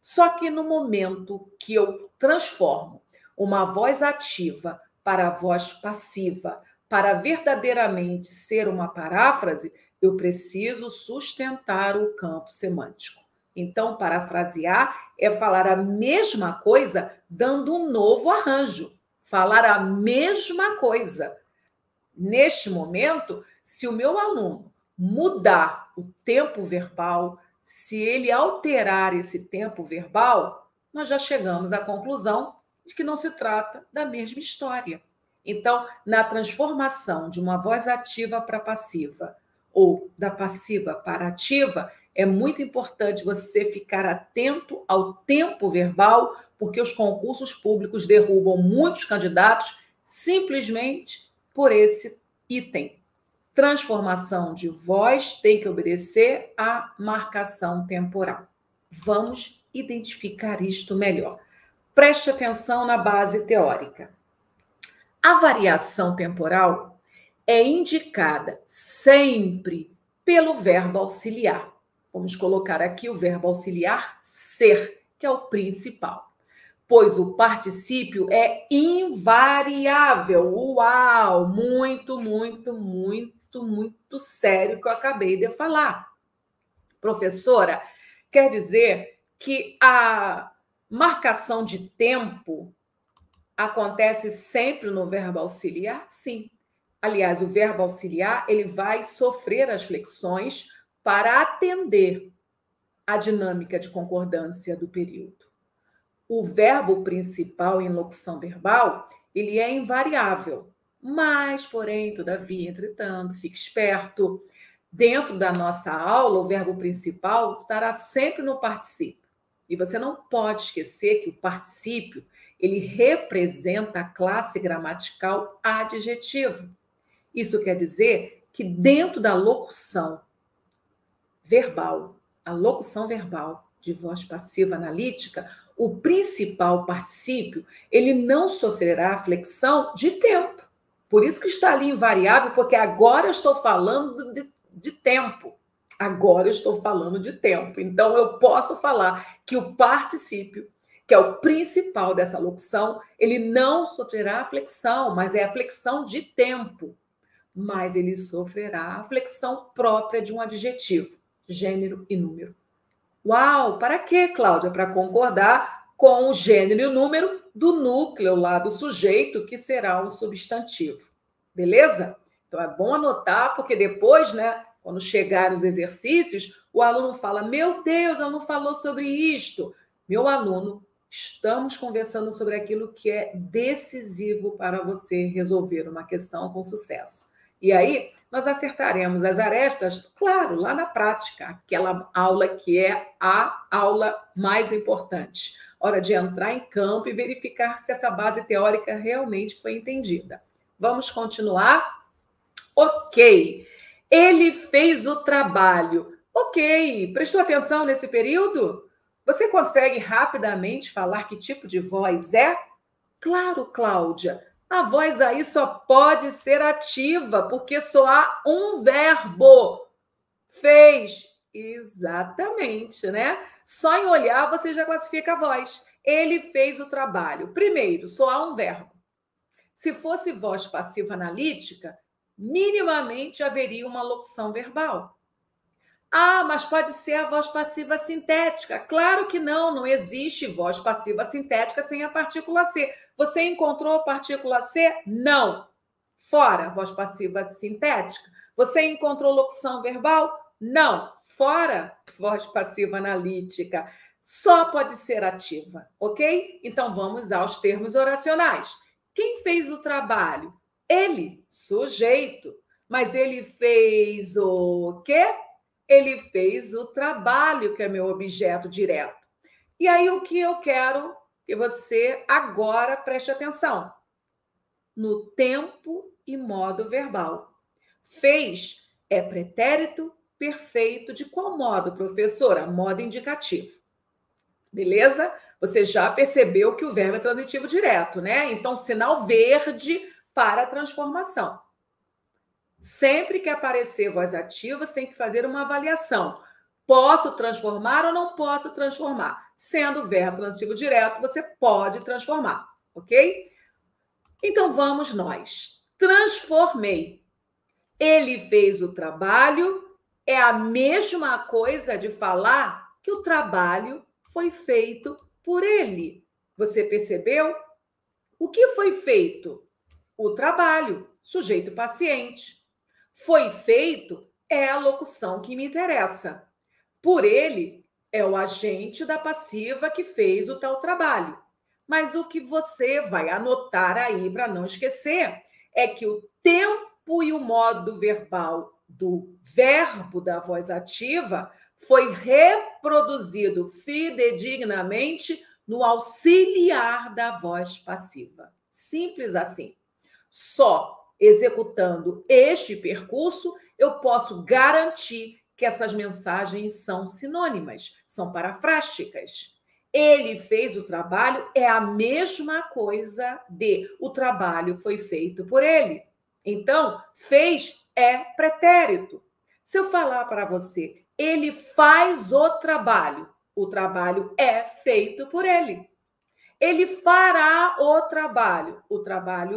Só que no momento que eu transformo uma voz ativa para a voz passiva, para verdadeiramente ser uma paráfrase, eu preciso sustentar o campo semântico. Então, parafrasear é falar a mesma coisa dando um novo arranjo. Falar a mesma coisa. Neste momento, se o meu aluno mudar o tempo verbal, se ele alterar esse tempo verbal, nós já chegamos à conclusão de que não se trata da mesma história. Então, na transformação de uma voz ativa para passiva ou da passiva para ativa, é muito importante você ficar atento ao tempo verbal, porque os concursos públicos derrubam muitos candidatos simplesmente por esse item. Transformação de voz tem que obedecer à marcação temporal. Vamos identificar isto melhor. Preste atenção na base teórica. A variação temporal é indicada sempre pelo verbo auxiliar. Vamos colocar aqui o verbo auxiliar ser, que é o principal. Pois o particípio é invariável. Uau! Muito sério que eu acabei de falar. Professora, quer dizer que a marcação de tempo acontece sempre no verbo auxiliar? Sim. Aliás, o verbo auxiliar ele vai sofrer as flexões para atender a dinâmica de concordância do período. O verbo principal em locução verbal, ele é invariável, mas, porém, todavia, entretanto, fique esperto, dentro da nossa aula, o verbo principal estará sempre no particípio. E você não pode esquecer que o particípio, ele representa a classe gramatical adjetivo. Isso quer dizer que dentro da locução verbal, a locução verbal de voz passiva analítica, o principal particípio, ele não sofrerá flexão de tempo. Por isso que está ali invariável, porque agora eu estou falando de tempo. Agora eu estou falando de tempo. Então, eu posso falar que o particípio, que é o principal dessa locução, ele não sofrerá flexão, mas é a flexão de tempo. Mas ele sofrerá a flexão própria de um adjetivo. Gênero e número. Uau! Para quê, Cláudia? Para concordar com o gênero e o número do núcleo lá do sujeito, que será um substantivo. Beleza? Então é bom anotar, porque depois, né, quando chegar os exercícios, o aluno fala, meu Deus, ela não falou sobre isto. Meu aluno, estamos conversando sobre aquilo que é decisivo para você resolver uma questão com sucesso. E aí, nós acertaremos as arestas, claro, lá na prática, aquela aula que é a aula mais importante. Hora de entrar em campo e verificar se essa base teórica realmente foi entendida. Vamos continuar? Ok. Ele fez o trabalho. Ok. Prestou atenção nesse período? Você consegue rapidamente falar que tipo de voz é? Claro, Cláudia. A voz aí só pode ser ativa, porque só há um verbo. Fez. Exatamente, né? Só em olhar você já classifica a voz. Ele fez o trabalho. Primeiro, só há um verbo. Se fosse voz passiva analítica, minimamente haveria uma locução verbal. Ah, mas pode ser a voz passiva sintética. Claro que não, não existe voz passiva sintética sem a partícula C. Você encontrou a partícula C? Não. Fora, voz passiva sintética. Você encontrou locução verbal? Não. Fora, voz passiva analítica. Só pode ser ativa, ok? Então, vamos aos termos oracionais. Quem fez o trabalho? Ele, sujeito. Mas ele fez o quê? Ele fez o trabalho, que é meu objeto direto. E aí, o que eu quero que você agora preste atenção? No tempo e e modo verbal. Fez é pretérito perfeito. De qual modo, professora? Modo indicativo. Beleza? Você já percebeu que o verbo é transitivo direto, né? Então, sinal verde para a transformação. Sempre que aparecer voz ativa, você tem que fazer uma avaliação. Posso transformar ou não posso transformar? Sendo verbo transitivo direto, você pode transformar, ok? Então, vamos nós. Transformei. Ele fez o trabalho. É a mesma coisa de falar que o trabalho foi feito por ele. Você percebeu? O que foi feito? O trabalho, sujeito paciente. Foi feito é a locução que me interessa. Por ele é o agente da passiva que fez o tal trabalho. Mas o que você vai anotar aí para não esquecer é que o tempo e o modo verbal do verbo da voz ativa foi reproduzido fidedignamente no auxiliar da voz passiva. Simples assim. Só executando este percurso eu posso garantir que essas mensagens são sinônimas, são parafrásticas. Ele fez o trabalho é a mesma coisa de o trabalho foi feito por ele. Então, fez é pretérito. Se eu falar para você, ele faz o trabalho é feito por ele. Ele fará o trabalho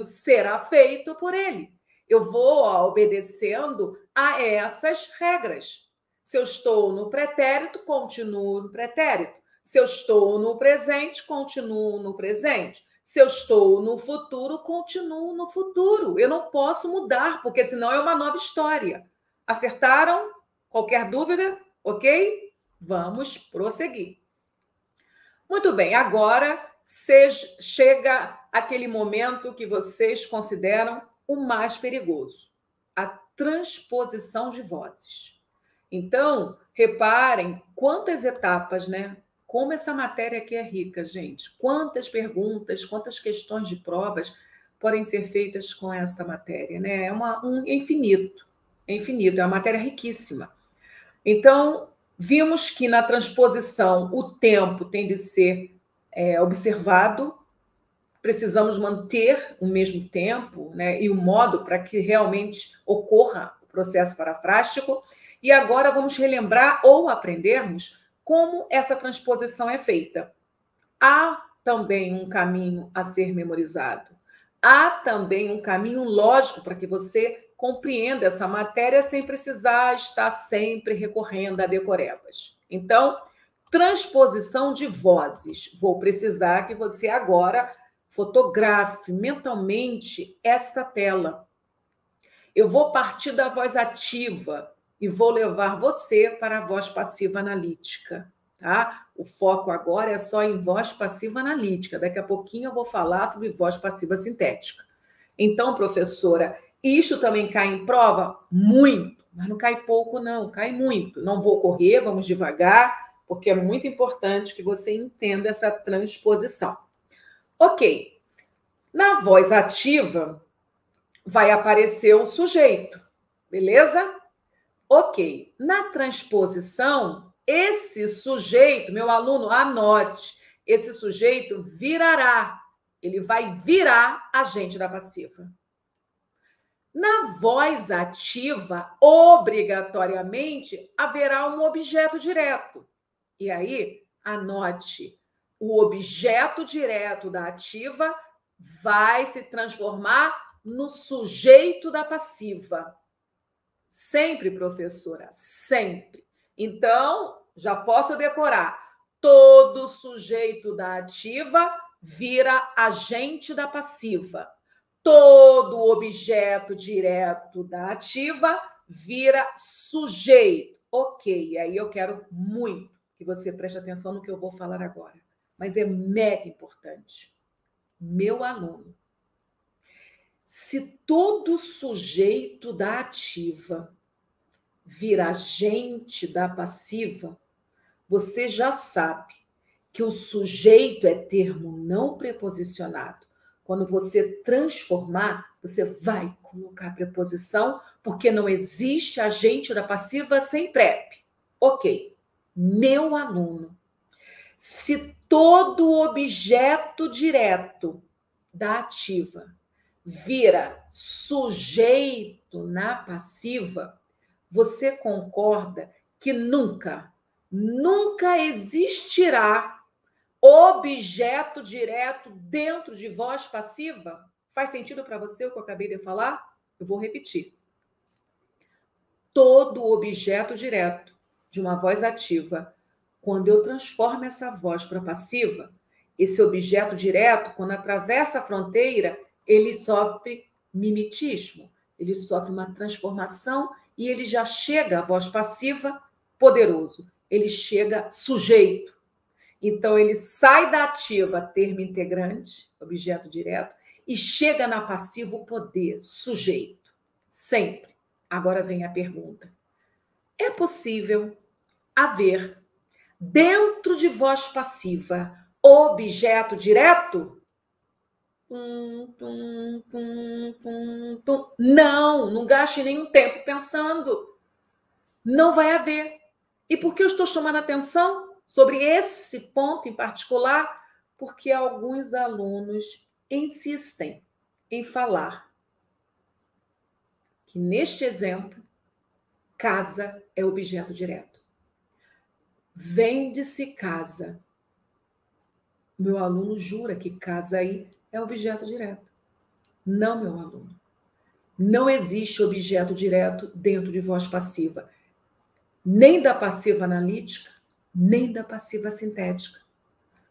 será feito por ele. Eu vou obedecendo a essas regras. Se eu estou no pretérito, continuo no pretérito. Se eu estou no presente, continuo no presente. Se eu estou no futuro, continuo no futuro. Eu não posso mudar, porque senão é uma nova história. Acertaram? Qualquer dúvida? Ok? Vamos prosseguir. Muito bem, agora chega aquele momento que vocês consideram o mais perigoso, a transposição de vozes. Então, reparem quantas etapas, né? Como essa matéria aqui é rica, gente. Quantas perguntas, quantas questões de provas podem ser feitas com essa matéria, né? É infinito. É infinito, é uma matéria riquíssima. Então, vimos que na transposição o tempo tem de ser observado. Precisamos manter o mesmo tempo, né? E o modo para que realmente ocorra o processo parafrástico. E agora vamos relembrar ou aprendermos como essa transposição é feita. Há também um caminho a ser memorizado. Há também um caminho lógico para que você compreenda essa matéria sem precisar estar sempre recorrendo a decorebas. Então, transposição de vozes. Vou precisar que você agora fotografe mentalmente esta tela. Eu vou partir da voz ativa e vou levar você para a voz passiva analítica, tá? O foco agora é só em voz passiva analítica. Daqui a pouquinho eu vou falar sobre voz passiva sintética. Então, professora, isso também cai em prova? Muito, mas não cai pouco não, cai muito. Não vou correr, vamos devagar, porque é muito importante que você entenda essa transposição. Ok, na voz ativa vai aparecer o sujeito, beleza? Ok, na transposição, esse sujeito, meu aluno, anote, esse sujeito virará, ele vai virar agente da passiva. Na voz ativa, obrigatoriamente, haverá um objeto direto. E aí, anote, o objeto direto da ativa vai se transformar no sujeito da passiva. Sempre, professora, sempre. Então, já posso decorar. Todo sujeito da ativa vira agente da passiva. Todo objeto direto da ativa vira sujeito. Ok, aí eu quero muito que você preste atenção no que eu vou falar agora. Mas é mega importante. Meu aluno, se todo sujeito da ativa vira agente da passiva, você já sabe que o sujeito é termo não preposicionado. Quando você transformar, você vai colocar a preposição, porque não existe agente da passiva sem PREP. Ok, meu aluno. Se todo objeto direto da ativa vira sujeito na passiva, você concorda que nunca existirá objeto direto dentro de voz passiva? Faz sentido para você o que eu acabei de falar? Eu vou repetir. Todo objeto direto de uma voz ativa, quando eu transformo essa voz para passiva, esse objeto direto, quando atravessa a fronteira, ele sofre mimetismo, ele sofre uma transformação e ele já chega à voz passiva poderoso, ele chega sujeito. Então, ele sai da ativa termo integrante, objeto direto, e chega na passiva o poder, sujeito, sempre. Agora vem a pergunta. É possível haver dentro de voz passiva objeto direto? Não gaste nenhum tempo pensando. Não vai haver. E por que eu estou chamando a atenção sobre esse ponto em particular? Porque alguns alunos insistem em falar que, neste exemplo, casa é objeto direto. Vende-se casa. Meu aluno jura que casa aí é objeto direto. Não, meu aluno. Não existe objeto direto dentro de voz passiva. Nem da passiva analítica, nem da passiva sintética.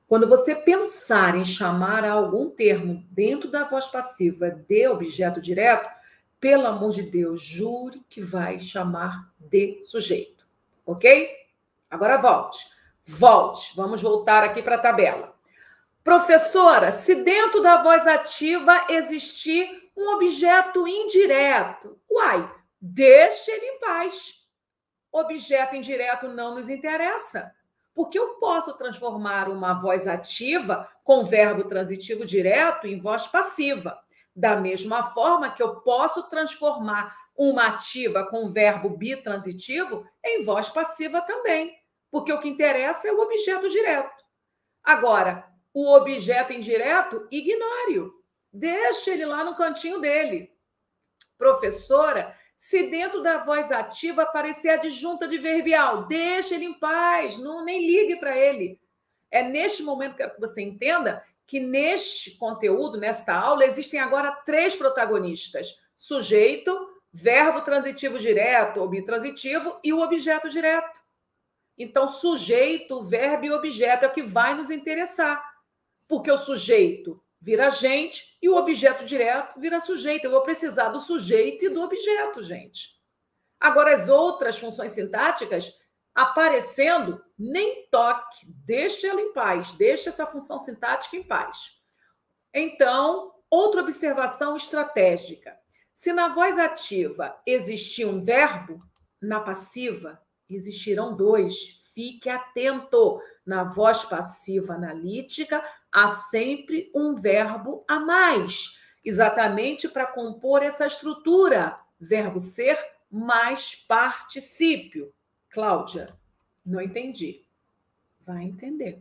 Quando você pensar em chamar algum termo dentro da voz passiva de objeto direto, pelo amor de Deus, jure que vai chamar de sujeito. Ok? Agora volte. Volte. Vamos voltar aqui para a tabela. Professora, se dentro da voz ativa existir um objeto indireto, uai, deixe ele em paz. Objeto indireto não nos interessa, porque eu posso transformar uma voz ativa com verbo transitivo direto em voz passiva. Da mesma forma que eu posso transformar uma ativa com verbo bitransitivo em voz passiva também, porque o que interessa é o objeto direto. Agora, o objeto indireto, ignore-o. Deixe ele lá no cantinho dele. Professora, se dentro da voz ativa aparecer adjunta adverbial, deixe ele em paz, nem ligue para ele. É neste momento que você entenda que neste conteúdo, nesta aula, existem agora 3 protagonistas. Sujeito, verbo transitivo direto ou bitransitivo e o objeto direto. Então, sujeito, verbo e objeto é o que vai nos interessar. Porque o sujeito vira agente e o objeto direto vira sujeito. Eu vou precisar do sujeito e do objeto, gente. Agora, as outras funções sintáticas aparecendo, nem toque. Deixe ela em paz. Deixe essa função sintática em paz. Então, outra observação estratégica. Se na voz ativa existir um verbo, na passiva existirão 2. Fique atento. Na voz passiva analítica, há sempre um verbo a mais, exatamente para compor essa estrutura. Verbo ser mais particípio. Cláudia, não entendi. Vai entender.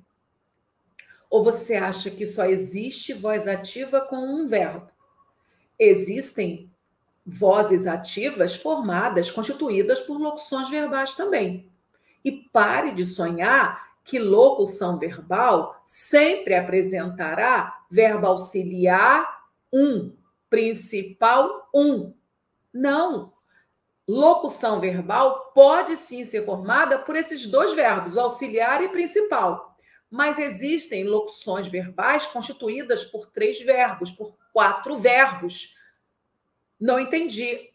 Ou você acha que só existe voz ativa com um verbo? Existem vozes ativas formadas, constituídas por locuções verbais também. E pare de sonhar que locução verbal sempre apresentará verbo auxiliar 1, principal 1. Não. Locução verbal pode sim ser formada por esses 2 verbbos, auxiliar e principal. Mas existem locuções verbais constituídas por 3 verbos, por 4 verbos. Não entendi.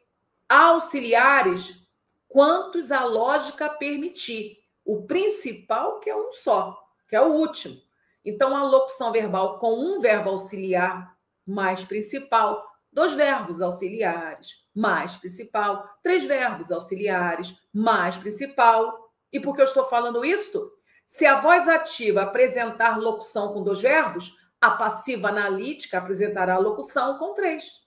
Auxiliares, quantos a lógica permitir. O principal que é um só, que é o último. Então, a locução verbal com um verbo auxiliar mais principal, 2 verbos auxiliares mais principal, 3 verbos auxiliares mais principal. E por que eu estou falando isso? Se a voz ativa apresentar locução com 2 verbos, a passiva analítica apresentará locução com 3.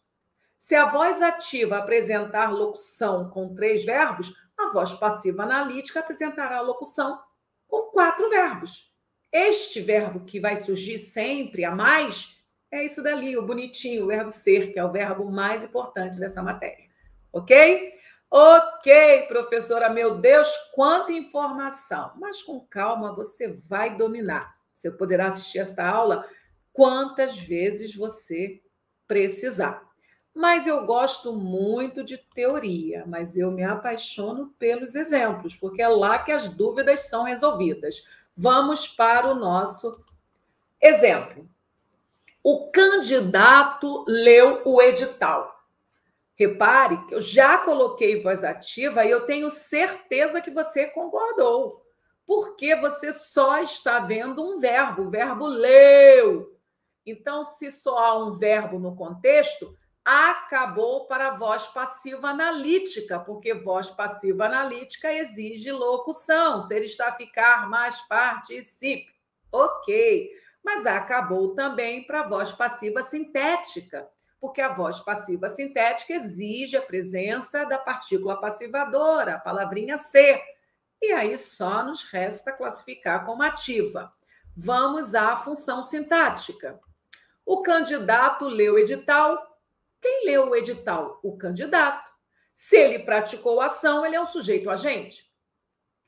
Se a voz ativa apresentar locução com 3 verbos, a voz passiva analítica apresentará a locução com 4 verbos. Este verbo que vai surgir sempre a mais é isso dali, o bonitinho, o verbo ser, que é o verbo mais importante dessa matéria. Ok? Ok, professora, meu Deus, quanta informação. Mas com calma você vai dominar. Você poderá assistir esta aula quantas vezes você precisar. Mas eu gosto muito de teoria, mas eu me apaixono pelos exemplos, porque é lá que as dúvidas são resolvidas. Vamos para o nosso exemplo. O candidato leu o edital. Repare que eu já coloquei voz ativa e eu tenho certeza que você concordou, porque você só está vendo um verbo, o verbo leu. Então, se só há um verbo no contexto, acabou para a voz passiva analítica, porque voz passiva analítica exige locução, ser, estar, ficar, mais, participe. Ok, mas acabou também para a voz passiva sintética, porque a voz passiva sintética exige a presença da partícula passivadora, a palavrinha ser. E aí só nos resta classificar como ativa. Vamos à função sintática. O candidato leu o edital. Quem leu o edital? O candidato. Se ele praticou a ação, ele é um sujeito agente.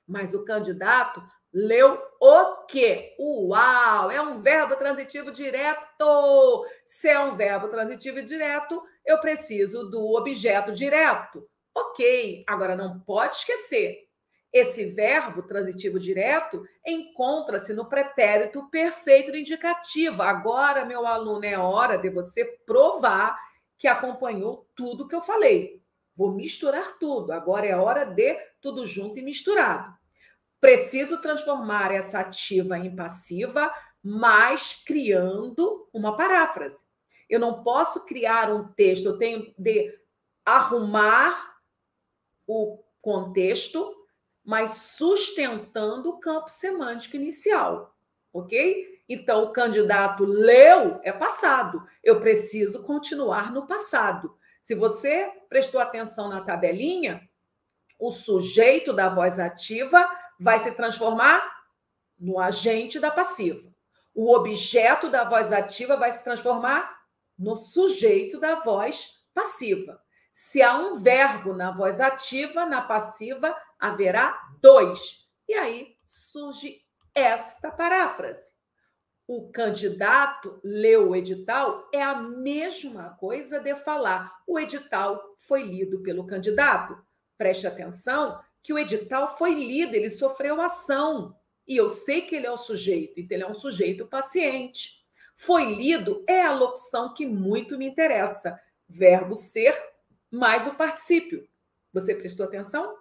Mas o candidato leu o quê? Uau! É um verbo transitivo direto! Se é um verbo transitivo direto, eu preciso do objeto direto. Ok, agora não pode esquecer. Esse verbo transitivo direto encontra-se no pretérito perfeito do indicativo. Agora, meu aluno, é hora de você provar que acompanhou tudo que eu falei. Vou misturar tudo. Agora é hora de tudo junto e misturado. Preciso transformar essa ativa em passiva, mas criando uma paráfrase. Eu não posso criar um texto, eu tenho de arrumar o contexto, mas sustentando o campo semântico inicial, ok? Então, o candidato leu é passado. Eu preciso continuar no passado. Se você prestou atenção na tabelinha, o sujeito da voz ativa vai se transformar no agente da passiva. O objeto da voz ativa vai se transformar no sujeito da voz passiva. Se há um verbo na voz ativa, na passiva haverá 2. E aí surge esta paráfrase. O candidato leu o edital é a mesma coisa de falar. O edital foi lido pelo candidato. Preste atenção que o edital foi lido, ele sofreu ação. E eu sei que ele é o sujeito, então ele é um sujeito paciente. Foi lido é a locução que muito me interessa. Verbo ser mais o particípio. Você prestou atenção?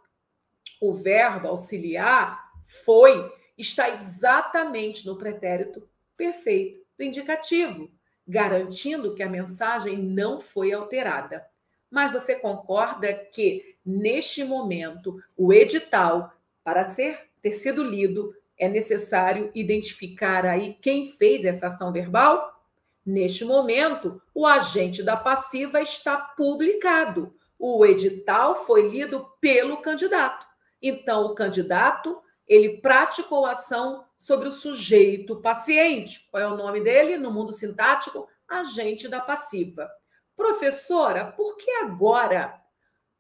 O verbo auxiliar, foi, está exatamente no pretérito perfeito do indicativo, garantindo que a mensagem não foi alterada. Mas você concorda que, neste momento, o edital, para ter sido lido, é necessário identificar aí quem fez essa ação verbal? Neste momento, o agente da passiva está publicado. O edital foi lido pelo candidato. Então, o candidato, ele praticou a ação sobre o sujeito paciente. Qual é o nome dele no mundo sintático? Agente da passiva. Professora, por que agora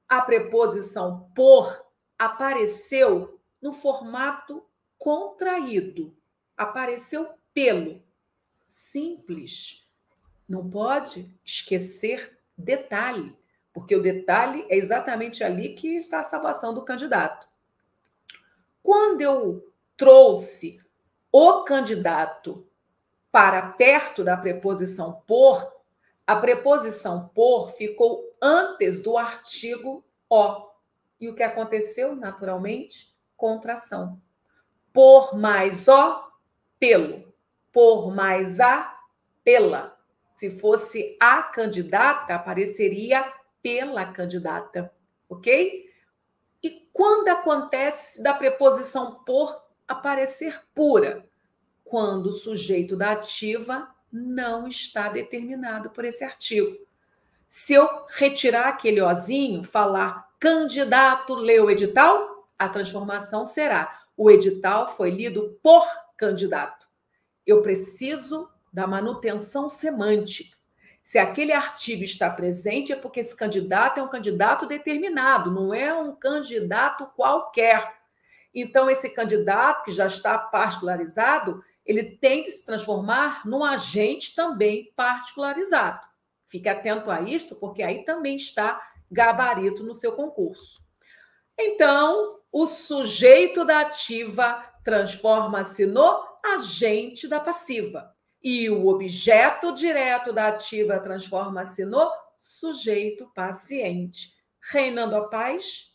a preposição por apareceu no formato contraído? Apareceu pelo. Simples. Não pode esquecer detalhe, porque o detalhe é exatamente ali que está a salvação do candidato. Quando eu trouxe o candidato para perto da preposição por, a preposição por ficou antes do artigo o. E o que aconteceu, naturalmente? Contração. Por mais o, pelo. Por mais a, pela. Se fosse a candidata, apareceria pela candidata, ok? E quando acontece da preposição por aparecer pura? Quando o sujeito da ativa não está determinado por esse artigo. Se eu retirar aquele ozinho, falar candidato leu o edital, a transformação será: o edital foi lido por candidato. Eu preciso da manutenção semântica. Se aquele artigo está presente, é porque esse candidato é um candidato determinado, não é um candidato qualquer. Então, esse candidato que já está particularizado, ele tem que se transformar num agente também particularizado. Fique atento a isto, porque aí também está gabarito no seu concurso. Então, o sujeito da ativa transforma-se no agente da passiva. E o objeto direto da ativa transforma-se no sujeito paciente. Reinando a paz?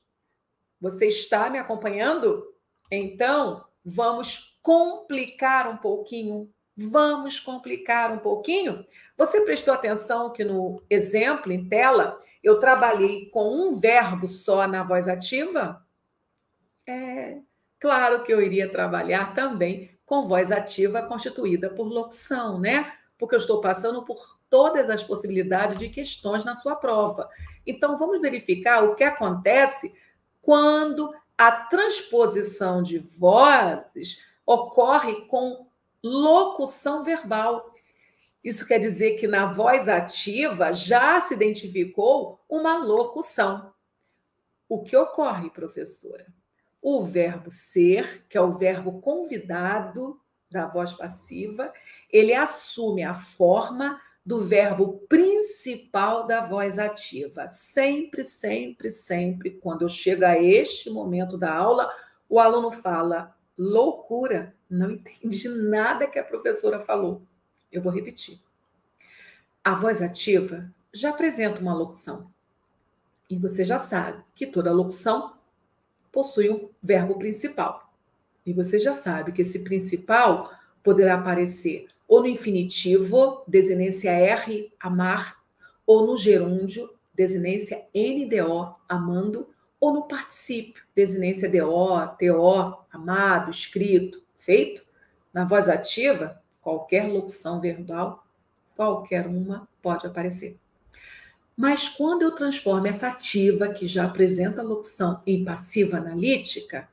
Você está me acompanhando? Então, vamos complicar um pouquinho. Vamos complicar um pouquinho? Você prestou atenção que no exemplo, em tela, eu trabalhei com um verbo só na voz ativa? É, claro que eu iria trabalhar também com voz ativa constituída por locução, né? Porque eu estou passando por todas as possibilidades de questões na sua prova. Então, vamos verificar o que acontece quando a transposição de vozes ocorre com locução verbal. Isso quer dizer que na voz ativa já se identificou uma locução. O que ocorre, professora? O verbo ser, que é o verbo convidado da voz passiva, ele assume a forma do verbo principal da voz ativa. Sempre, sempre, sempre, quando eu chego a este momento da aula, o aluno fala: loucura, não entendi nada que a professora falou. Eu vou repetir. A voz ativa já apresenta uma locução. E você já sabe que toda locução possui um verbo principal. E você já sabe que esse principal poderá aparecer ou no infinitivo, desinência R, amar, ou no gerúndio, desinência NDO, amando, ou no particípio, desinência DO, TO, amado, escrito, feito. Na voz ativa, qualquer locução verbal, qualquer uma pode aparecer. Mas quando eu transformo essa ativa, que já apresenta a locução, em passiva analítica,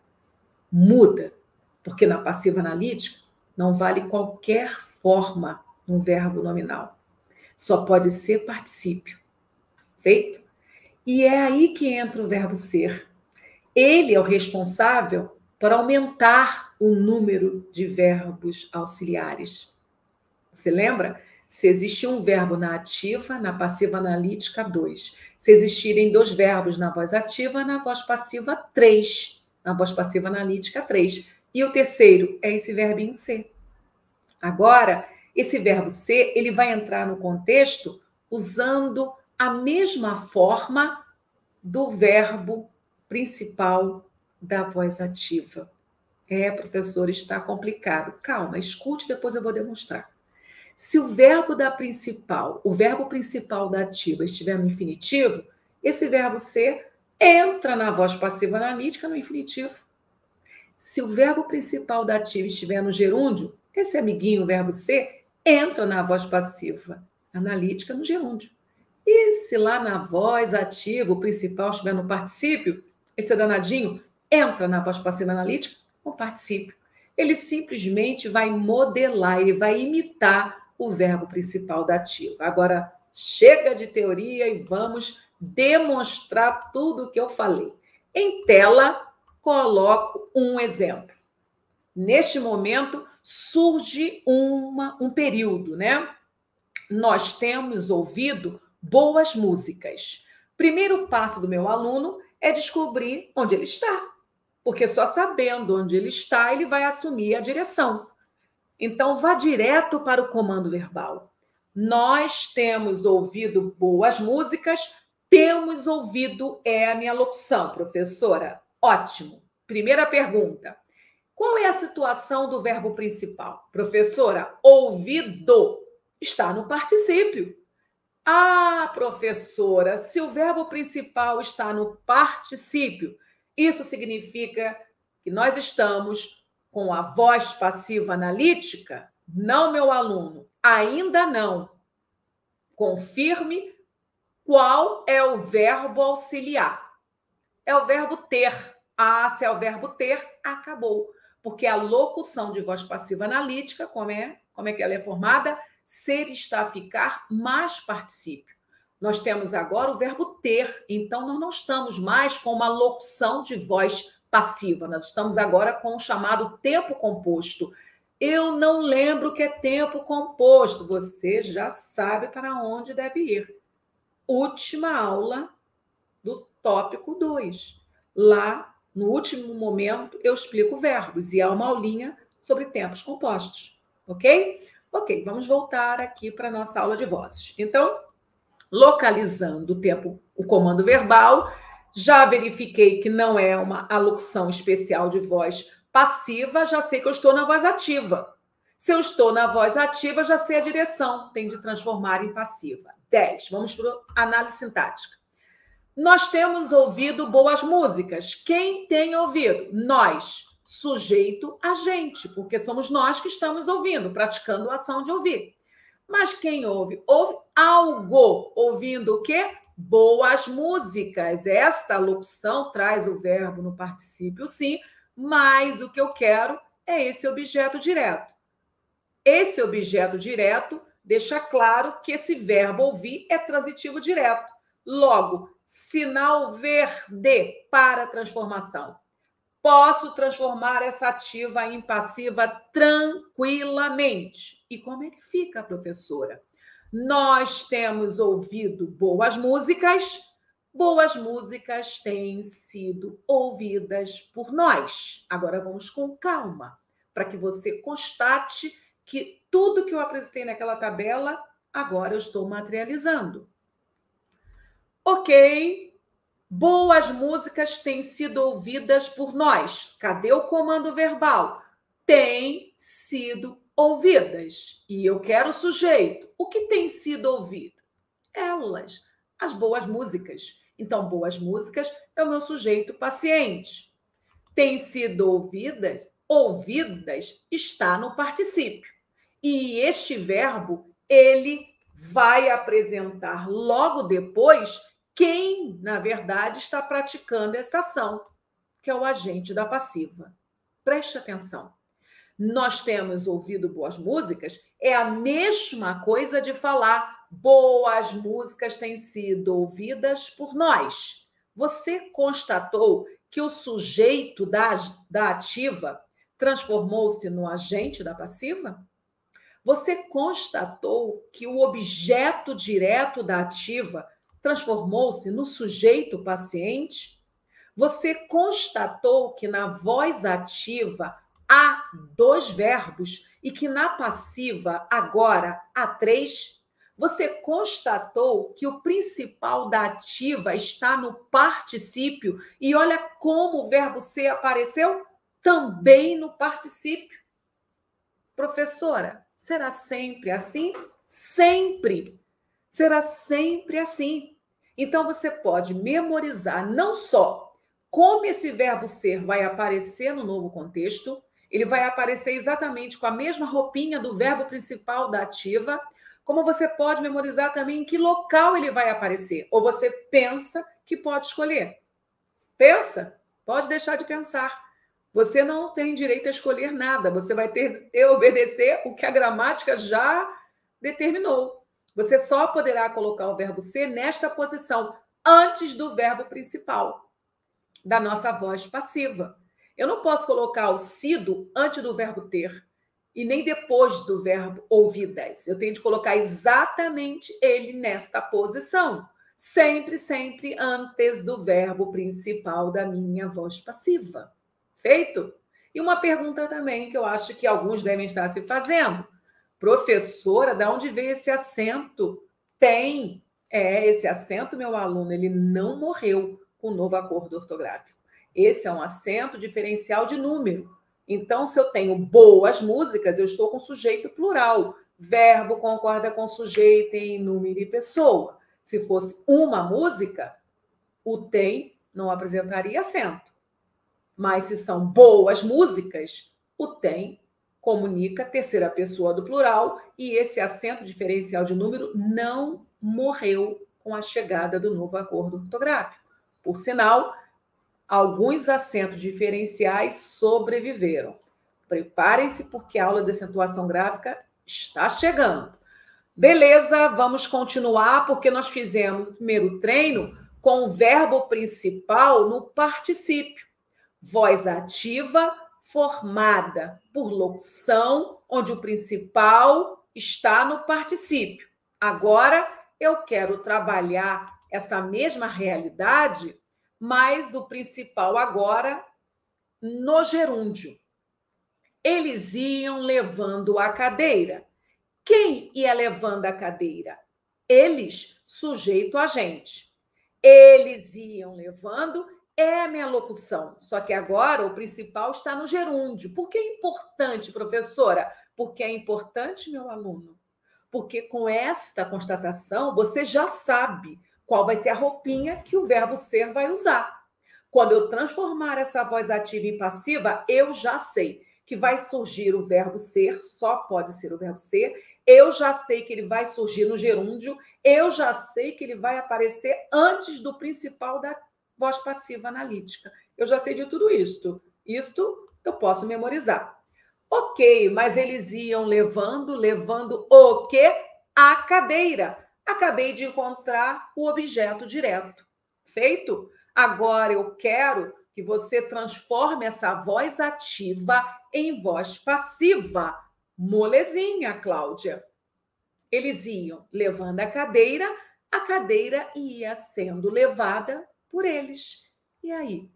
muda. Porque na passiva analítica não vale qualquer forma num verbo nominal. Só pode ser particípio. Feito? E é aí que entra o verbo ser. Ele é o responsável por aumentar o número de verbos auxiliares. Você lembra? Se existe um verbo na ativa, na passiva analítica, 2. Se existirem 2 verbos na voz ativa, na voz passiva, 3. Na voz passiva analítica, 3. E o terceiro é esse verbinho ser. Agora, esse verbo ser, ele vai entrar no contexto usando a mesma forma do verbo principal da voz ativa. É, professor, está complicado. Calma, escute, depois eu vou demonstrar. Se o verbo principal da ativa estiver no infinitivo, esse verbo ser entra na voz passiva analítica no infinitivo. Se o verbo principal da ativa estiver no gerúndio, esse amiguinho, o verbo ser, entra na voz passiva analítica no gerúndio. E se lá na voz ativa o principal estiver no particípio, esse danadinho entra na voz passiva analítica no particípio. Ele simplesmente vai modelar, ele vai imitar o verbo principal da ativa. Agora, chega de teoria e vamos demonstrar tudo o que eu falei. Em tela, coloco um exemplo. Neste momento, surge um período, né? Nós temos ouvido boas músicas. Primeiro passo do meu aluno é descobrir onde ele está, porque só sabendo onde ele está, ele vai assumir a direção. Então, vá direto para o comando verbal. Nós temos ouvido boas músicas, temos ouvido é a minha locução, professora. Ótimo. Primeira pergunta. Qual é a situação do verbo principal? Professora, ouvido está no particípio. Ah, professora, se o verbo principal está no particípio, isso significa que nós estamos com a voz passiva analítica? Não, meu aluno, ainda não. Confirme Qual é o verbo auxiliar? É o verbo ter. Ah, se é o verbo ter, acabou. Porque a locução de voz passiva analítica, como é que ela é formada? Ser, estar, ficar, mais particípio. Nós temos agora o verbo ter, então nós não estamos mais com uma locução de voz passiva, nós estamos agora com o chamado tempo composto. Eu não lembro o que é tempo composto, você já sabe para onde deve ir. Última aula do tópico 2. Lá, no último momento, eu explico verbos e há uma aulinha sobre tempos compostos, ok? Ok, vamos voltar aqui para a nossa aula de vozes. Então, localizando o tempo, o comando verbal, já verifiquei que não é uma alocução especial de voz passiva, já sei que eu estou na voz ativa. Se eu estou na voz ativa, já sei a direção, tem de transformar em passiva. 10, vamos para a análise sintática. Nós temos ouvido boas músicas. Quem tem ouvido? Nós. Sujeito a gente, porque somos nós que estamos ouvindo, praticando a ação de ouvir. Mas quem ouve? Ouve algo. Ouvindo o quê? Boas músicas. Esta locução traz o verbo no particípio, sim, mas o que eu quero é esse objeto direto. Esse objeto direto deixa claro que esse verbo ouvir é transitivo direto. Logo, sinal verde para transformação. Posso transformar essa ativa em passiva tranquilamente. E como é que fica, professora? Nós temos ouvido boas músicas têm sido ouvidas por nós. Agora vamos com calma, para que você constate que tudo que eu apresentei naquela tabela, agora eu estou materializando. Ok. Boas músicas têm sido ouvidas por nós. Cadê o comando verbal? Têm sido ouvidas. E eu quero o sujeito. O que tem sido ouvido? Elas, as boas músicas. Então, boas músicas é o meu sujeito paciente. Têm sido ouvidas, ouvidas está no particípio. E este verbo, ele vai apresentar logo depois quem, na verdade, está praticando esta ação, que é o agente da passiva. Preste atenção. Nós temos ouvido boas músicas, é a mesma coisa de falar boas músicas têm sido ouvidas por nós. Você constatou que o sujeito da ativa transformou-se no agente da passiva? Você constatou que o objeto direto da ativa transformou-se no sujeito paciente? Você constatou que na voz ativa há 2 verbos e que na passiva agora há 3? Você constatou que o principal da ativa está no particípio e olha como o verbo ser apareceu também no particípio. Professora, será sempre assim? Sempre. Será sempre assim. Então, você pode memorizar não só como esse verbo ser vai aparecer no novo contexto, ele vai aparecer exatamente com a mesma roupinha do verbo principal da ativa, como você pode memorizar também em que local ele vai aparecer. Ou você pensa que pode escolher. Pensa? Pode deixar de pensar. Você não tem direito a escolher nada. Você vai ter que obedecer o que a gramática já determinou. Você só poderá colocar o verbo ser nesta posição, antes do verbo principal, da nossa voz passiva. Eu não posso colocar o sido antes do verbo ter, e nem depois do verbo ouvidas. Eu tenho de colocar exatamente ele nesta posição, sempre, sempre antes do verbo principal da minha voz passiva. Feito? E uma pergunta também que eu acho que alguns devem estar se fazendo. Professora, de onde veio esse acento? Tem. É, esse acento, meu aluno, ele não morreu com o novo acordo ortográfico. Esse é um acento diferencial de número. Então, se eu tenho boas músicas, eu estou com sujeito plural. Verbo concorda com sujeito em número e pessoa. Se fosse uma música, o tem não apresentaria acento. Mas se são boas músicas, o tem comunica terceira pessoa do plural e esse acento diferencial de número não morreu com a chegada do novo acordo ortográfico. Por sinal, alguns acentos diferenciais sobreviveram. Preparem-se porque a aula de acentuação gráfica está chegando. Beleza, vamos continuar porque nós fizemos o primeiro treino com o verbo principal no particípio. Voz ativa formada por locução, onde o principal está no particípio. Agora eu quero trabalhar essa mesma realidade, mas o principal agora no gerúndio. Eles iam levando a cadeira. Quem ia levando a cadeira? Eles, sujeito a gente. Eles iam levando é a minha locução. Só que agora o principal está no gerúndio. Por que é importante, professora? Porque é importante, meu aluno. Porque com esta constatação, você já sabe qual vai ser a roupinha que o verbo ser vai usar. Quando eu transformar essa voz ativa em passiva, eu já sei que vai surgir o verbo ser, só pode ser o verbo ser, eu já sei que ele vai surgir no gerúndio, eu já sei que ele vai aparecer antes do principal da voz passiva analítica. Eu já sei de tudo isto. Isto eu posso memorizar. Ok, mas eles iam levando o quê? A cadeira. Acabei de encontrar o objeto direto. Feito? Agora eu quero que você transforme essa voz ativa em voz passiva. Molezinha, Cláudia. Eles iam levando a cadeira ia sendo levada por eles. E aí,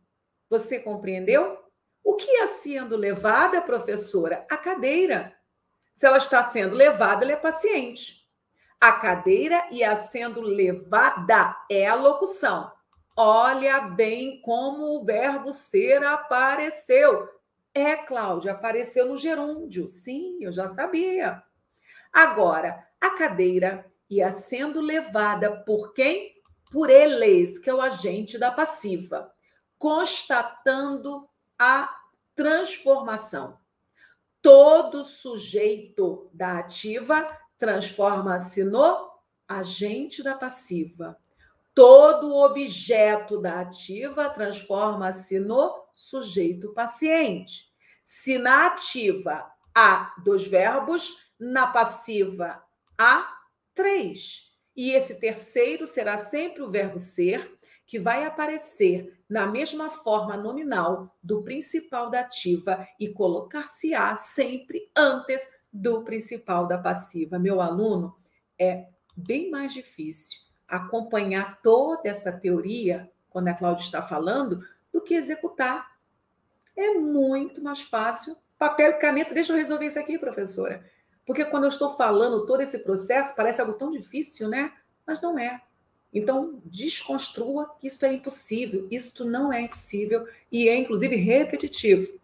você compreendeu? O que ia sendo levada, professora? A cadeira. Se ela está sendo levada, ela é paciente. A cadeira ia sendo levada é a locução. Olha bem como o verbo ser apareceu. É, Cláudia, apareceu no gerúndio. Sim, eu já sabia. Agora, a cadeira ia sendo levada por quem? Por eles, que é o agente da passiva, constatando a transformação. Todo sujeito da ativa transforma-se no agente da passiva. Todo objeto da ativa transforma-se no sujeito paciente. Se na ativa há 2 verbos, na passiva há 3. E esse terceiro será sempre o verbo ser, que vai aparecer na mesma forma nominal do principal da ativa e colocar-se-á sempre antes do principal da passiva. Meu aluno, é bem mais difícil acompanhar toda essa teoria, quando a Cláudia está falando, do que executar. É muito mais fácil. Papel e caneta, deixa eu resolver isso aqui, professora. Porque quando eu estou falando todo esse processo, parece algo tão difícil, né? Mas não é. Então, desconstrua que isso é impossível. Isto não é impossível e é, inclusive, repetitivo.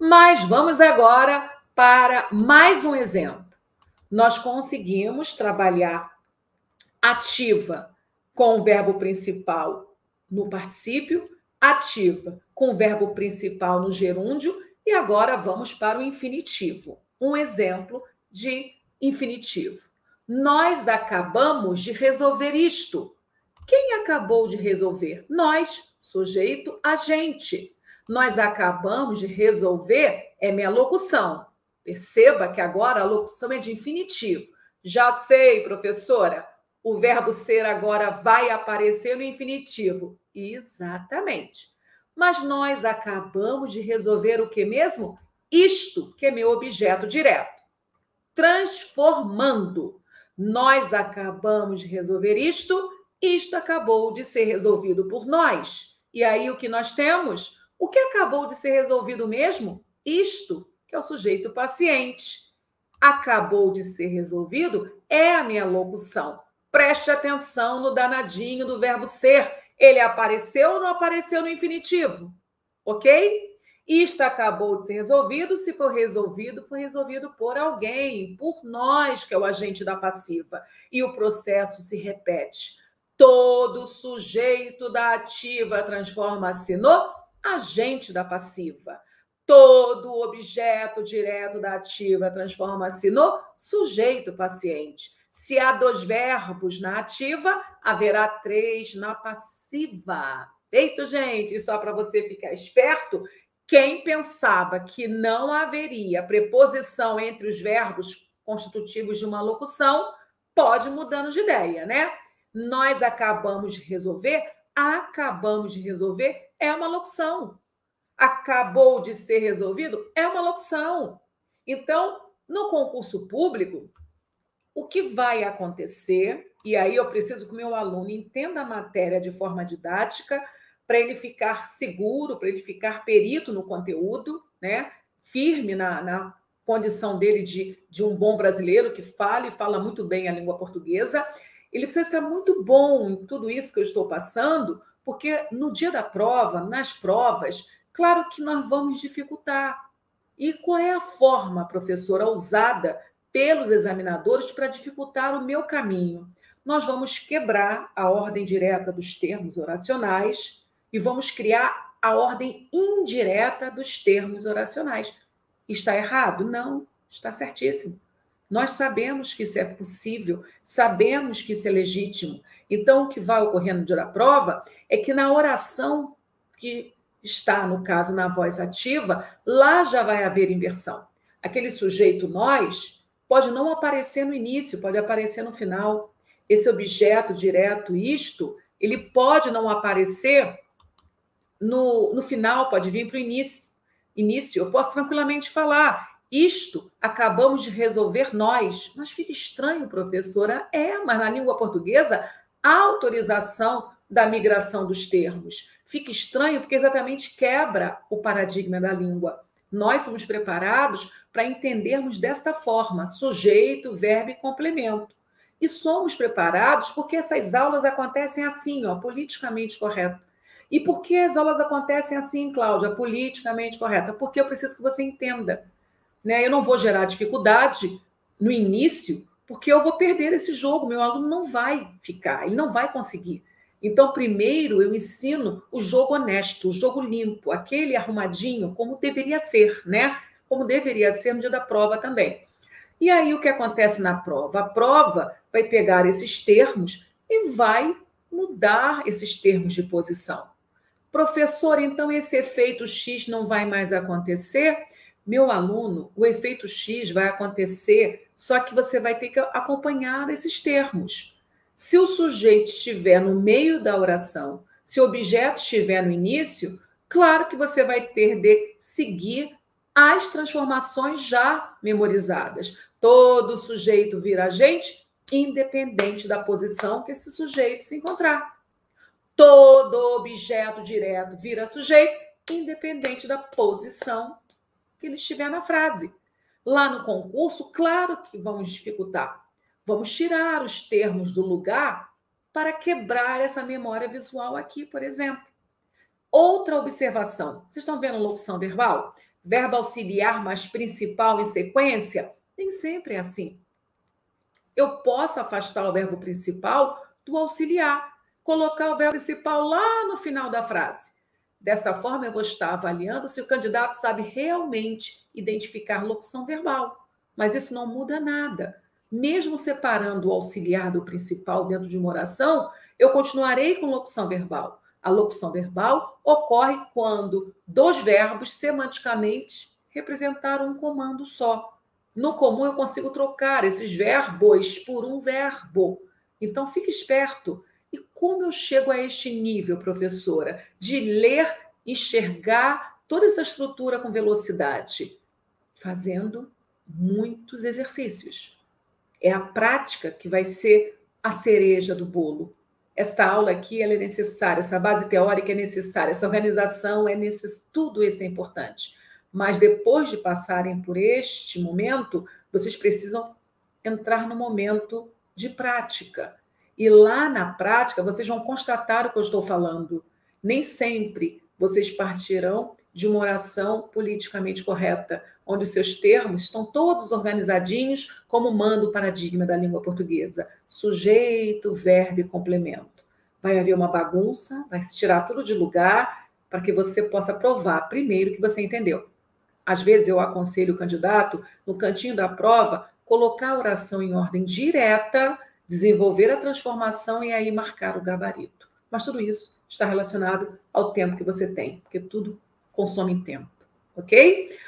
Mas vamos agora para mais um exemplo. Nós conseguimos trabalhar ativa com o verbo principal no particípio, ativa com o verbo principal no gerúndio e agora vamos para o infinitivo. Um exemplo de infinitivo. Nós acabamos de resolver isto. Quem acabou de resolver? Nós, sujeito, a gente. Nós acabamos de resolver é minha locução. Perceba que agora a locução é de infinitivo. Já sei, professora. O verbo ser agora vai aparecer no infinitivo. Exatamente. Mas nós acabamos de resolver o que mesmo? Isto, que é meu objeto direto. Transformando. Nós acabamos de resolver isto, isto acabou de ser resolvido por nós. E aí o que nós temos? O que acabou de ser resolvido mesmo? Isto, que é o sujeito paciente. Acabou de ser resolvido é a minha locução. Preste atenção no danadinho do verbo ser. Ele apareceu ou não apareceu no infinitivo? Ok? Isto acabou de ser resolvido. Se for resolvido, foi resolvido por alguém, por nós, que é o agente da passiva. E o processo se repete. Todo sujeito da ativa transforma-se no agente da passiva. Todo objeto direto da ativa transforma-se no sujeito paciente. Se há 2 verbos na ativa, haverá 3 na passiva. Feito, gente? E só para você ficar esperto, quem pensava que não haveria preposição entre os verbos constitutivos de uma locução, pode mudando de ideia, né? Nós acabamos de resolver, é uma locução. Acabou de ser resolvido, é uma locução. Então, no concurso público, o que vai acontecer, e aí eu preciso que o meu aluno entenda a matéria de forma didática, para ele ficar seguro, para ele ficar perito no conteúdo, né? Firme na condição dele de um bom brasileiro que fala muito bem a língua portuguesa. Ele precisa estar muito bom em tudo isso que eu estou passando, porque no dia da prova, nas provas, claro que nós vamos dificultar. E qual é a forma, professora, usada pelos examinadores para dificultar o meu caminho? Nós vamos quebrar a ordem direta dos termos oracionais e vamos criar a ordem indireta dos termos oracionais. Está errado? Não, está certíssimo. Nós sabemos que isso é possível, sabemos que isso é legítimo. Então, o que vai ocorrer no dia da prova é que na oração que está, no caso, na voz ativa, lá já vai haver inversão. Aquele sujeito nós pode não aparecer no início, pode aparecer no final. Esse objeto direto, isto, ele pode não aparecer no final, pode vir para o início. Eu posso tranquilamente falar: isto, acabamos de resolver nós. Mas fica estranho, professora. É, mas na língua portuguesa há autorização da migração dos termos. Fica estranho porque exatamente quebra o paradigma da língua. Nós somos preparados para entendermos desta forma: sujeito, verbo e complemento. E somos preparados porque essas aulas acontecem assim, ó, politicamente correto. E por que as aulas acontecem assim, Cláudia? Politicamente correta? Porque eu preciso que você entenda. Eu não vou gerar dificuldade no início, porque eu vou perder esse jogo. Meu aluno não vai ficar, ele não vai conseguir. Então, primeiro, eu ensino o jogo honesto, o jogo limpo, aquele arrumadinho, como deveria ser, né? Como deveria ser no dia da prova também. E aí, o que acontece na prova? A prova vai pegar esses termos e vai mudar esses termos de posição. Professor, então esse efeito X não vai mais acontecer? Meu aluno, o efeito X vai acontecer, só que você vai ter que acompanhar esses termos. Se o sujeito estiver no meio da oração, se o objeto estiver no início, claro que você vai ter de seguir as transformações já memorizadas. Todo sujeito vira agente, independente da posição que esse sujeito se encontrar. Todo objeto direto vira sujeito, independente da posição que ele estiver na frase. Lá no concurso, claro que vamos dificultar. Vamos tirar os termos do lugar para quebrar essa memória visual aqui, por exemplo. Outra observação. Vocês estão vendo locução verbal? Verbo auxiliar mais principal em sequência? Nem sempre é assim. Eu posso afastar o verbo principal do auxiliar, colocar o verbo principal lá no final da frase. Desta forma, eu vou estar avaliando se o candidato sabe realmente identificar locução verbal. Mas isso não muda nada. Mesmo separando o auxiliar do principal dentro de uma oração, eu continuarei com locução verbal. A locução verbal ocorre quando 2 verbos semanticamente representaram um comando só. No comum, eu consigo trocar esses verbos por um verbo. Então, fique esperto. E como eu chego a este nível, professora, de ler, enxergar toda essa estrutura com velocidade? Fazendo muitos exercícios. É a prática que vai ser a cereja do bolo. Esta aula aqui, ela é necessária, essa base teórica é necessária, essa organização é necessária, tudo isso é importante. Mas depois de passarem por este momento, vocês precisam entrar no momento de prática. E lá na prática, vocês vão constatar o que eu estou falando. Nem sempre vocês partirão de uma oração politicamente correta, onde os seus termos estão todos organizadinhos, como manda o paradigma da língua portuguesa. Sujeito, verbo e complemento. Vai haver uma bagunça, vai se tirar tudo de lugar, para que você possa provar primeiro que você entendeu. Às vezes eu aconselho o candidato, no cantinho da prova, colocar a oração em ordem direta, desenvolver a transformação e aí marcar o gabarito. Mas tudo isso está relacionado ao tempo que você tem, porque tudo consome tempo, ok?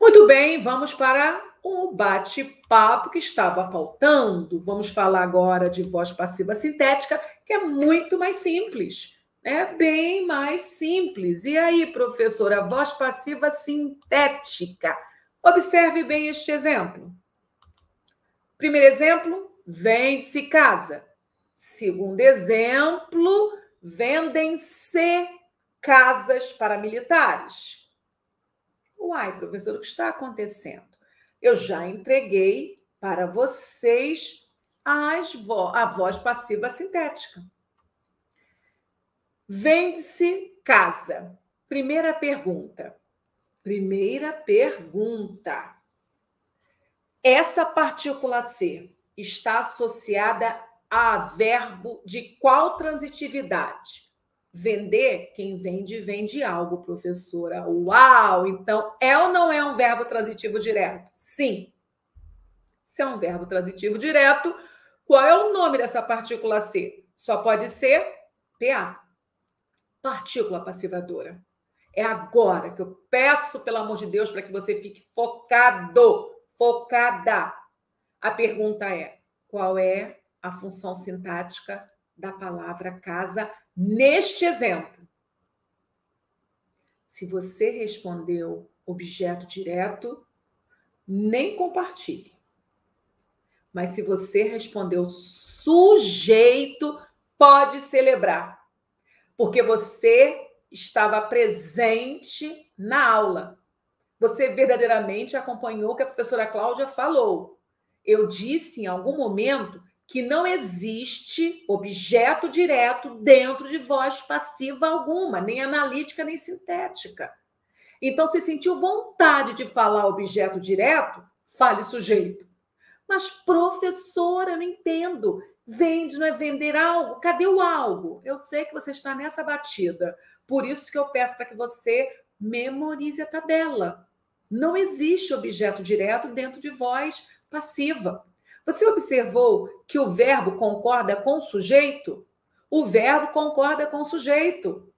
Muito bem, vamos para o bate-papo que estava faltando. Vamos falar agora de voz passiva sintética, que é muito mais simples. É bem mais simples. E aí, professora, voz passiva sintética. Observe bem este exemplo. Primeiro exemplo, vende-se casa. Segundo exemplo, vendem-se casas para militares. Uai, professora, o que está acontecendo? Eu já entreguei para vocês a voz passiva sintética. Vende-se casa. Primeira pergunta. Essa partícula se está associada a verbo de qual transitividade? Vender, quem vende, vende algo, professora. Uau! Então, é ou não é um verbo transitivo direto? Sim. Se é um verbo transitivo direto, qual é o nome dessa partícula se? Só pode ser PA. Partícula passivadora. É agora que eu peço, pelo amor de Deus, para que você fique focado, focada. A pergunta é, qual é a função sintática da palavra casa neste exemplo? Se você respondeu objeto direto, nem compartilhe. Mas se você respondeu sujeito, pode celebrar. Porque você estava presente na aula. Você verdadeiramente acompanhou o que a professora Cláudia falou. Eu disse em algum momento que não existe objeto direto dentro de voz passiva alguma, nem analítica, nem sintética. Então, se sentiu vontade de falar objeto direto, fale sujeito. Mas, professora, eu não entendo. Vende, não é vender algo? Cadê o algo? Eu sei que você está nessa batida. Por isso que eu peço para que você memorize a tabela. Não existe objeto direto dentro de voz passiva. Você observou que o verbo concorda com o sujeito? O verbo concorda com o sujeito.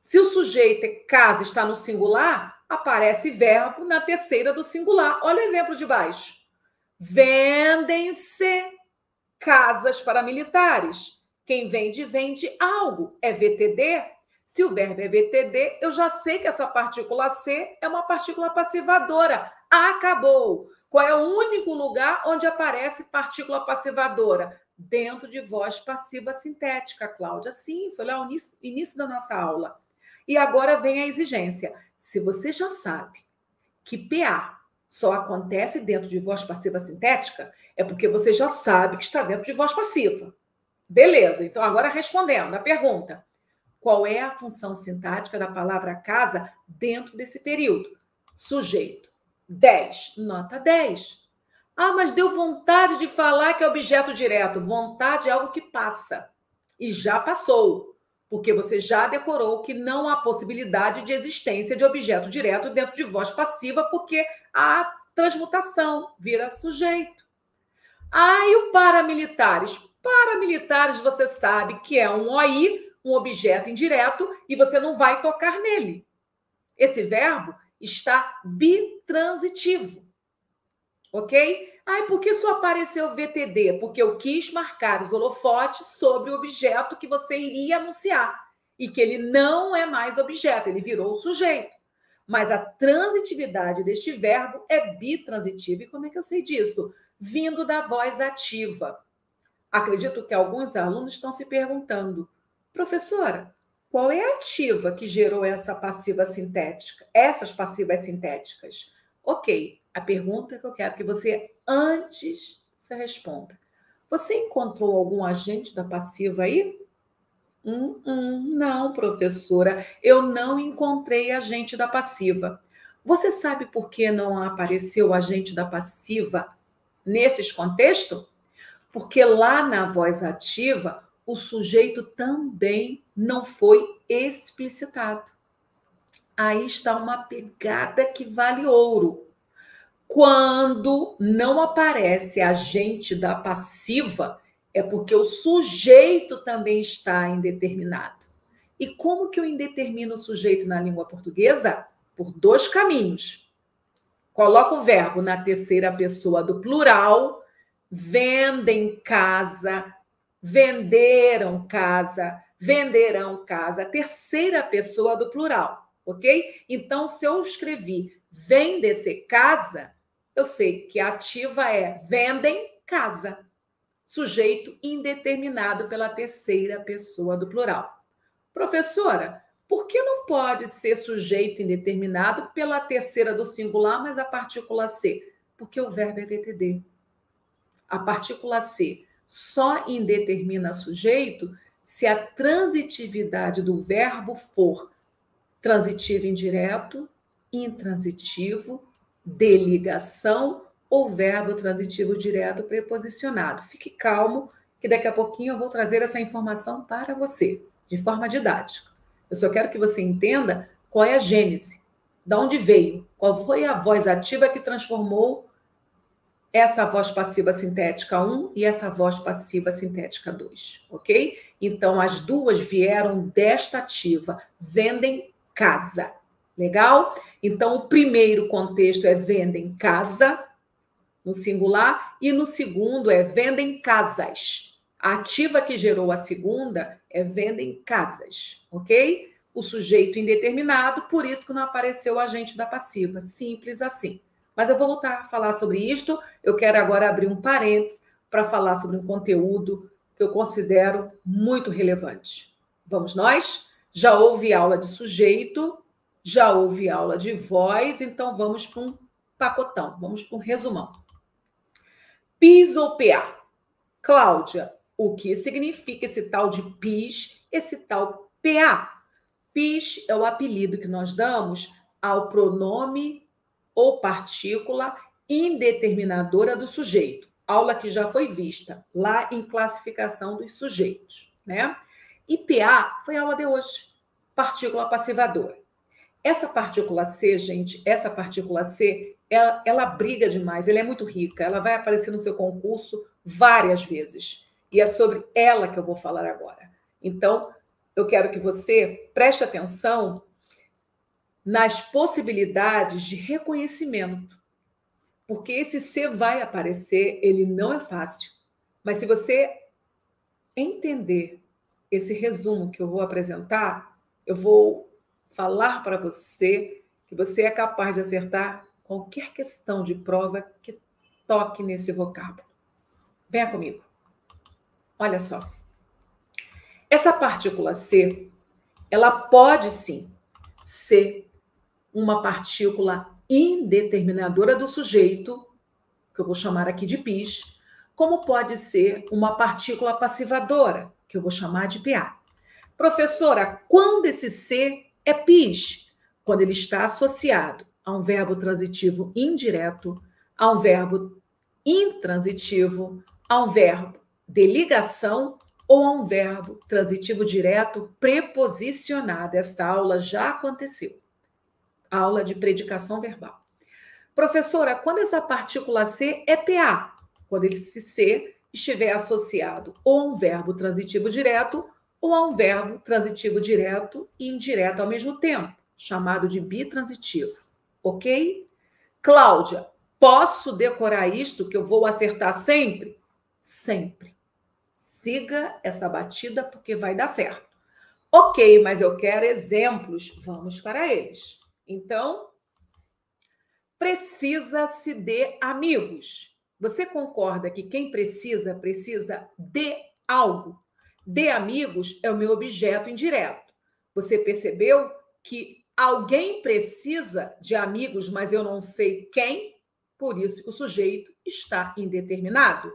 Se o sujeito é casa, está no singular, aparece verbo na terceira do singular. Olha o exemplo de baixo. Vendem-se casas para militares. Quem vende, vende algo. É VTD? Se o verbo é VTD, eu já sei que essa partícula se é uma partícula passivadora. Acabou. Qual é o único lugar onde aparece partícula passivadora? Dentro de voz passiva sintética, Cláudia. Sim, foi lá no início da nossa aula. E agora vem a exigência. Se você já sabe que PA só acontece dentro de voz passiva sintética, é porque você já sabe que está dentro de voz passiva. Beleza, então agora respondendo a pergunta. Qual é a função sintática da palavra casa dentro desse período? Sujeito. 10, nota 10. Ah, mas deu vontade de falar que é objeto direto. Vontade é algo que passa. E já passou. Porque você já decorou que não há possibilidade de existência de objeto direto dentro de voz passiva, porque a transmutação vira sujeito. Ah, e o paramilitares? Paramilitares, você sabe que é um OI, um objeto indireto, e você não vai tocar nele. Esse verbo está bitransitivo, ok? Ah, e por que só apareceu VTD? Porque eu quis marcar os holofotes sobre o objeto que você iria anunciar e que ele não é mais objeto, ele virou sujeito. Mas a transitividade deste verbo é bitransitiva. E como é que eu sei disso? Vindo da voz ativa. Acredito que alguns alunos estão se perguntando, professora, qual é a ativa que gerou essa passiva sintética? Essas passivas sintéticas? Ok, a pergunta que eu quero que você, antes, se responda. Você encontrou algum agente da passiva aí? Não, professora, eu não encontrei agente da passiva. Você sabe por que não apareceu agente da passiva nesses contextos? Porque lá na voz ativa, o sujeito também não foi explicitado. Aí está uma pegada que vale ouro. Quando não aparece agente da passiva, é porque o sujeito também está indeterminado. E como que eu indetermino o sujeito na língua portuguesa? Por dois caminhos. Coloco o verbo na terceira pessoa do plural, vendem casa, venderam casa, venderão casa, terceira pessoa do plural, ok? Então, se eu escrevi vende-se casa, eu sei que a ativa é vendem casa. Sujeito indeterminado pela terceira pessoa do plural. Professora, por que não pode ser sujeito indeterminado pela terceira do singular, mas a partícula se? Porque o verbo é VTD. A partícula se só indetermina sujeito se a transitividade do verbo for transitivo indireto, intransitivo, deligação ou verbo transitivo direto preposicionado. Fique calmo, que daqui a pouquinho eu vou trazer essa informação para você, de forma didática. Eu só quero que você entenda qual é a gênese, de onde veio, qual foi a voz ativa que transformou essa voz passiva sintética 1 e essa voz passiva sintética 2, ok? Então, as duas vieram desta ativa, vendem casa, legal? Então, o primeiro contexto é vendem casa, no singular, e no segundo é vendem casas. A ativa que gerou a segunda é vendem casas, ok? O sujeito indeterminado, por isso que não apareceu o agente da passiva, simples assim. Mas eu vou voltar a falar sobre isto, eu quero agora abrir um parênteses para falar sobre um conteúdo que eu considero muito relevante. Vamos nós? Já houve aula de sujeito, já houve aula de voz, então vamos para um pacotão, vamos para um resumão. PIS ou PA? Cláudia, o que significa esse tal de PIS, esse tal PA? PIS é o apelido que nós damos ao pronome ou partícula indeterminadora do sujeito. Aula que já foi vista lá em classificação dos sujeitos, né? E PA foi a aula de hoje, partícula passivadora. Essa partícula C, gente, essa partícula C... Ela briga demais, ela é muito rica, ela vai aparecer no seu concurso várias vezes. E é sobre ela que eu vou falar agora. Então, eu quero que você preste atenção nas possibilidades de reconhecimento. Porque esse C vai aparecer, ele não é fácil. Mas se você entender esse resumo que eu vou apresentar, eu vou falar para você que você é capaz de acertar qualquer questão de prova que toque nesse vocábulo. Venha comigo. Olha só. Essa partícula C, ela pode sim ser uma partícula indeterminadora do sujeito, que eu vou chamar aqui de PIS, como pode ser uma partícula passivadora, que eu vou chamar de PA. Professora, quando esse C é PIS? Quando ele está associado a um verbo transitivo indireto, a um verbo intransitivo, a um verbo de ligação ou a um verbo transitivo direto preposicionado. Esta aula já aconteceu. A aula de predicação verbal. Professora, quando essa partícula C é PA? Quando esse C estiver associado ou a um verbo transitivo direto ou a um verbo transitivo direto e indireto ao mesmo tempo, chamado de bitransitivo. Ok? Cláudia, posso decorar isto que eu vou acertar sempre? Sempre. Siga essa batida porque vai dar certo. Ok, mas eu quero exemplos. Vamos para eles. Então, precisa-se de amigos. Você concorda que quem precisa de algo? De amigos é o meu objeto indireto. Você percebeu que alguém precisa de amigos, mas eu não sei quem, por isso que o sujeito está indeterminado.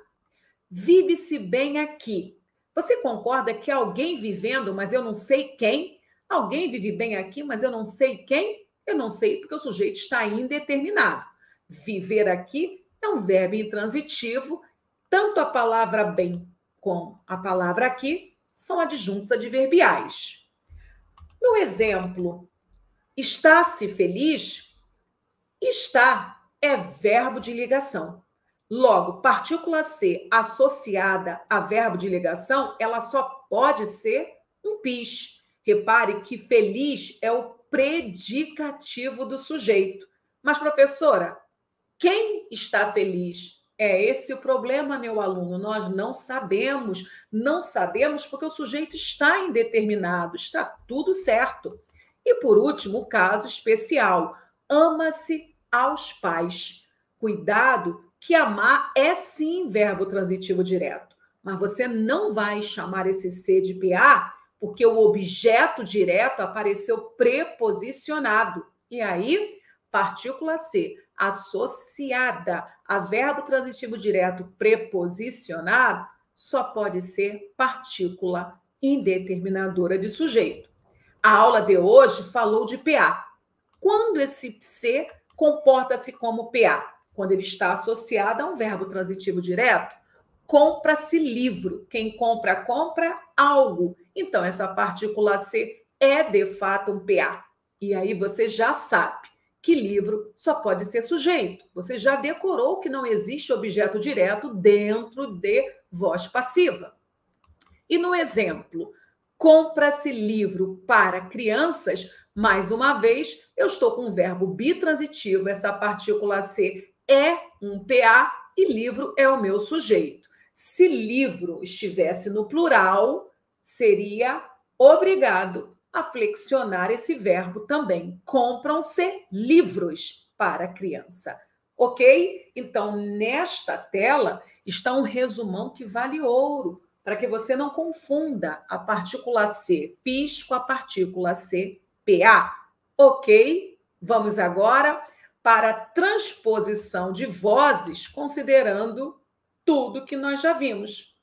Vive-se bem aqui. Você concorda que alguém vivendo, mas eu não sei quem? Alguém vive bem aqui, mas eu não sei quem? Eu não sei porque o sujeito está indeterminado. Viver aqui é um verbo intransitivo, tanto a palavra bem como a palavra aqui são adjuntos adverbiais. No exemplo... Está-se feliz? Está, é verbo de ligação. Logo, partícula C associada a verbo de ligação, ela só pode ser um PIS. Repare que feliz é o predicativo do sujeito. Mas, professora, quem está feliz? É esse o problema, meu aluno. Nós não sabemos. Não sabemos porque o sujeito está indeterminado. Está tudo certo. E, por último, o caso especial. Ama-se aos pais. Cuidado que amar é sim verbo transitivo direto. Mas você não vai chamar esse C de PA porque o objeto direto apareceu preposicionado. E aí, partícula C associada a verbo transitivo direto preposicionado só pode ser partícula indeterminadora de sujeito. A aula de hoje falou de PA. Quando esse C comporta-se como PA? Quando ele está associado a um verbo transitivo direto, compra-se livro. Quem compra, compra algo. Então, essa partícula C é, de fato, um PA. E aí você já sabe que livro só pode ser sujeito. Você já decorou que não existe objeto direto dentro de voz passiva. E no exemplo, compra-se livro para crianças, mais uma vez, eu estou com o verbo bitransitivo, essa partícula C é um PA e livro é o meu sujeito. Se livro estivesse no plural, seria obrigado a flexionar esse verbo também. Compram-se livros para criança, ok? Então, nesta tela está um resumão que vale ouro, para que você não confunda a partícula C PIS com a partícula C PA, ok? Vamos agora para a transposição de vozes, considerando tudo que nós já vimos.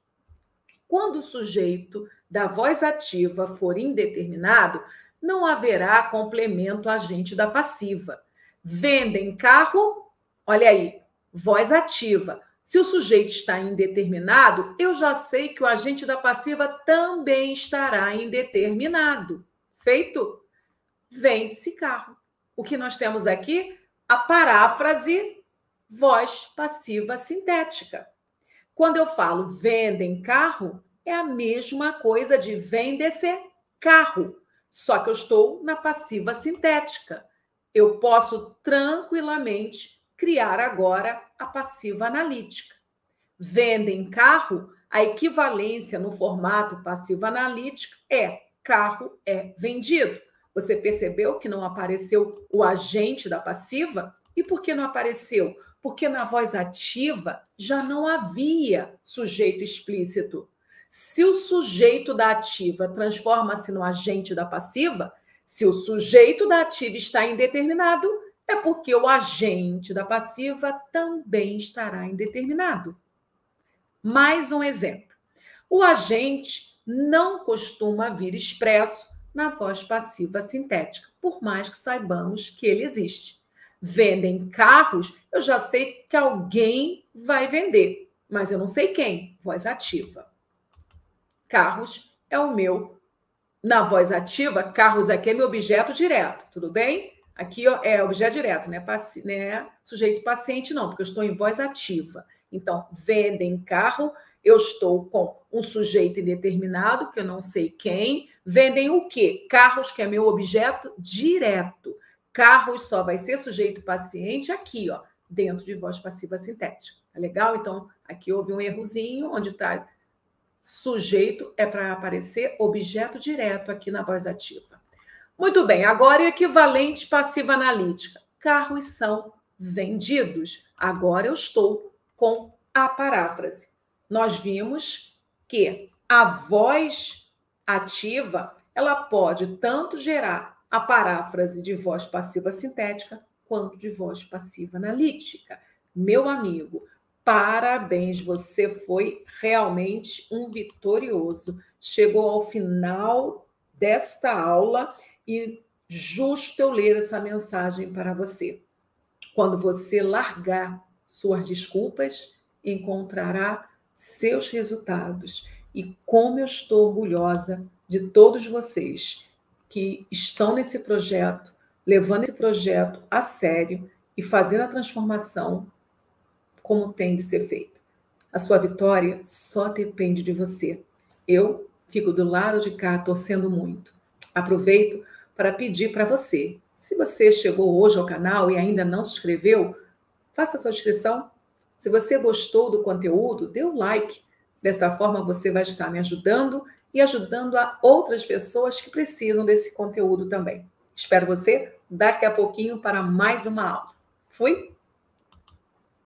Quando o sujeito da voz ativa for indeterminado, não haverá complemento agente da passiva. Vendem carro, olha aí, voz ativa. Se o sujeito está indeterminado, eu já sei que o agente da passiva também estará indeterminado. Feito? Vende-se carro. O que nós temos aqui? A paráfrase voz passiva sintética. Quando eu falo vendem carro, é a mesma coisa de vende-se carro, só que eu estou na passiva sintética. Eu posso tranquilamente criar agora a passiva analítica. Vendem carro, a equivalência no formato passiva analítica é carro é vendido. Você percebeu que não apareceu o agente da passiva? E por que não apareceu? Porque na voz ativa já não havia sujeito explícito. Se o sujeito da ativa transforma-se no agente da passiva, se o sujeito da ativa está indeterminado, é porque o agente da passiva também estará indeterminado. Mais um exemplo. O agente não costuma vir expresso na voz passiva sintética, por mais que saibamos que ele existe. Vendem carros, eu já sei que alguém vai vender, mas eu não sei quem, voz ativa. Carros é o meu. Na voz ativa, carros aqui é meu objeto direto, tudo bem? Aqui ó, é objeto direto, né? Sujeito paciente não, porque eu estou em voz ativa. Então, vendem carro, eu estou com um sujeito indeterminado, que eu não sei quem. Vendem o quê? Carros, que é meu objeto direto. Carros só vai ser sujeito paciente aqui, ó, dentro de voz passiva sintética. Tá legal? Então, aqui houve um errozinho, onde está sujeito é para aparecer objeto direto aqui na voz ativa. Muito bem, agora é equivalente passiva analítica. Carros são vendidos. Agora eu estou com a paráfrase. Nós vimos que a voz ativa ela pode tanto gerar a paráfrase de voz passiva sintética quanto de voz passiva analítica. Meu amigo, parabéns, você foi realmente um vitorioso. Chegou ao final desta aula e justo eu ler essa mensagem para você. Quando você largar suas desculpas, encontrará seus resultados. E como eu estou orgulhosa de todos vocês que estão nesse projeto, levando esse projeto a sério e fazendo a transformação como tem de ser feito. A sua vitória só depende de você. Eu fico do lado de cá torcendo muito. Aproveito para pedir para você, se você chegou hoje ao canal e ainda não se inscreveu, faça sua inscrição. Se você gostou do conteúdo, dê um like. Dessa forma, você vai estar me ajudando e ajudando a outras pessoas que precisam desse conteúdo também. Espero você daqui a pouquinho para mais uma aula. Fui!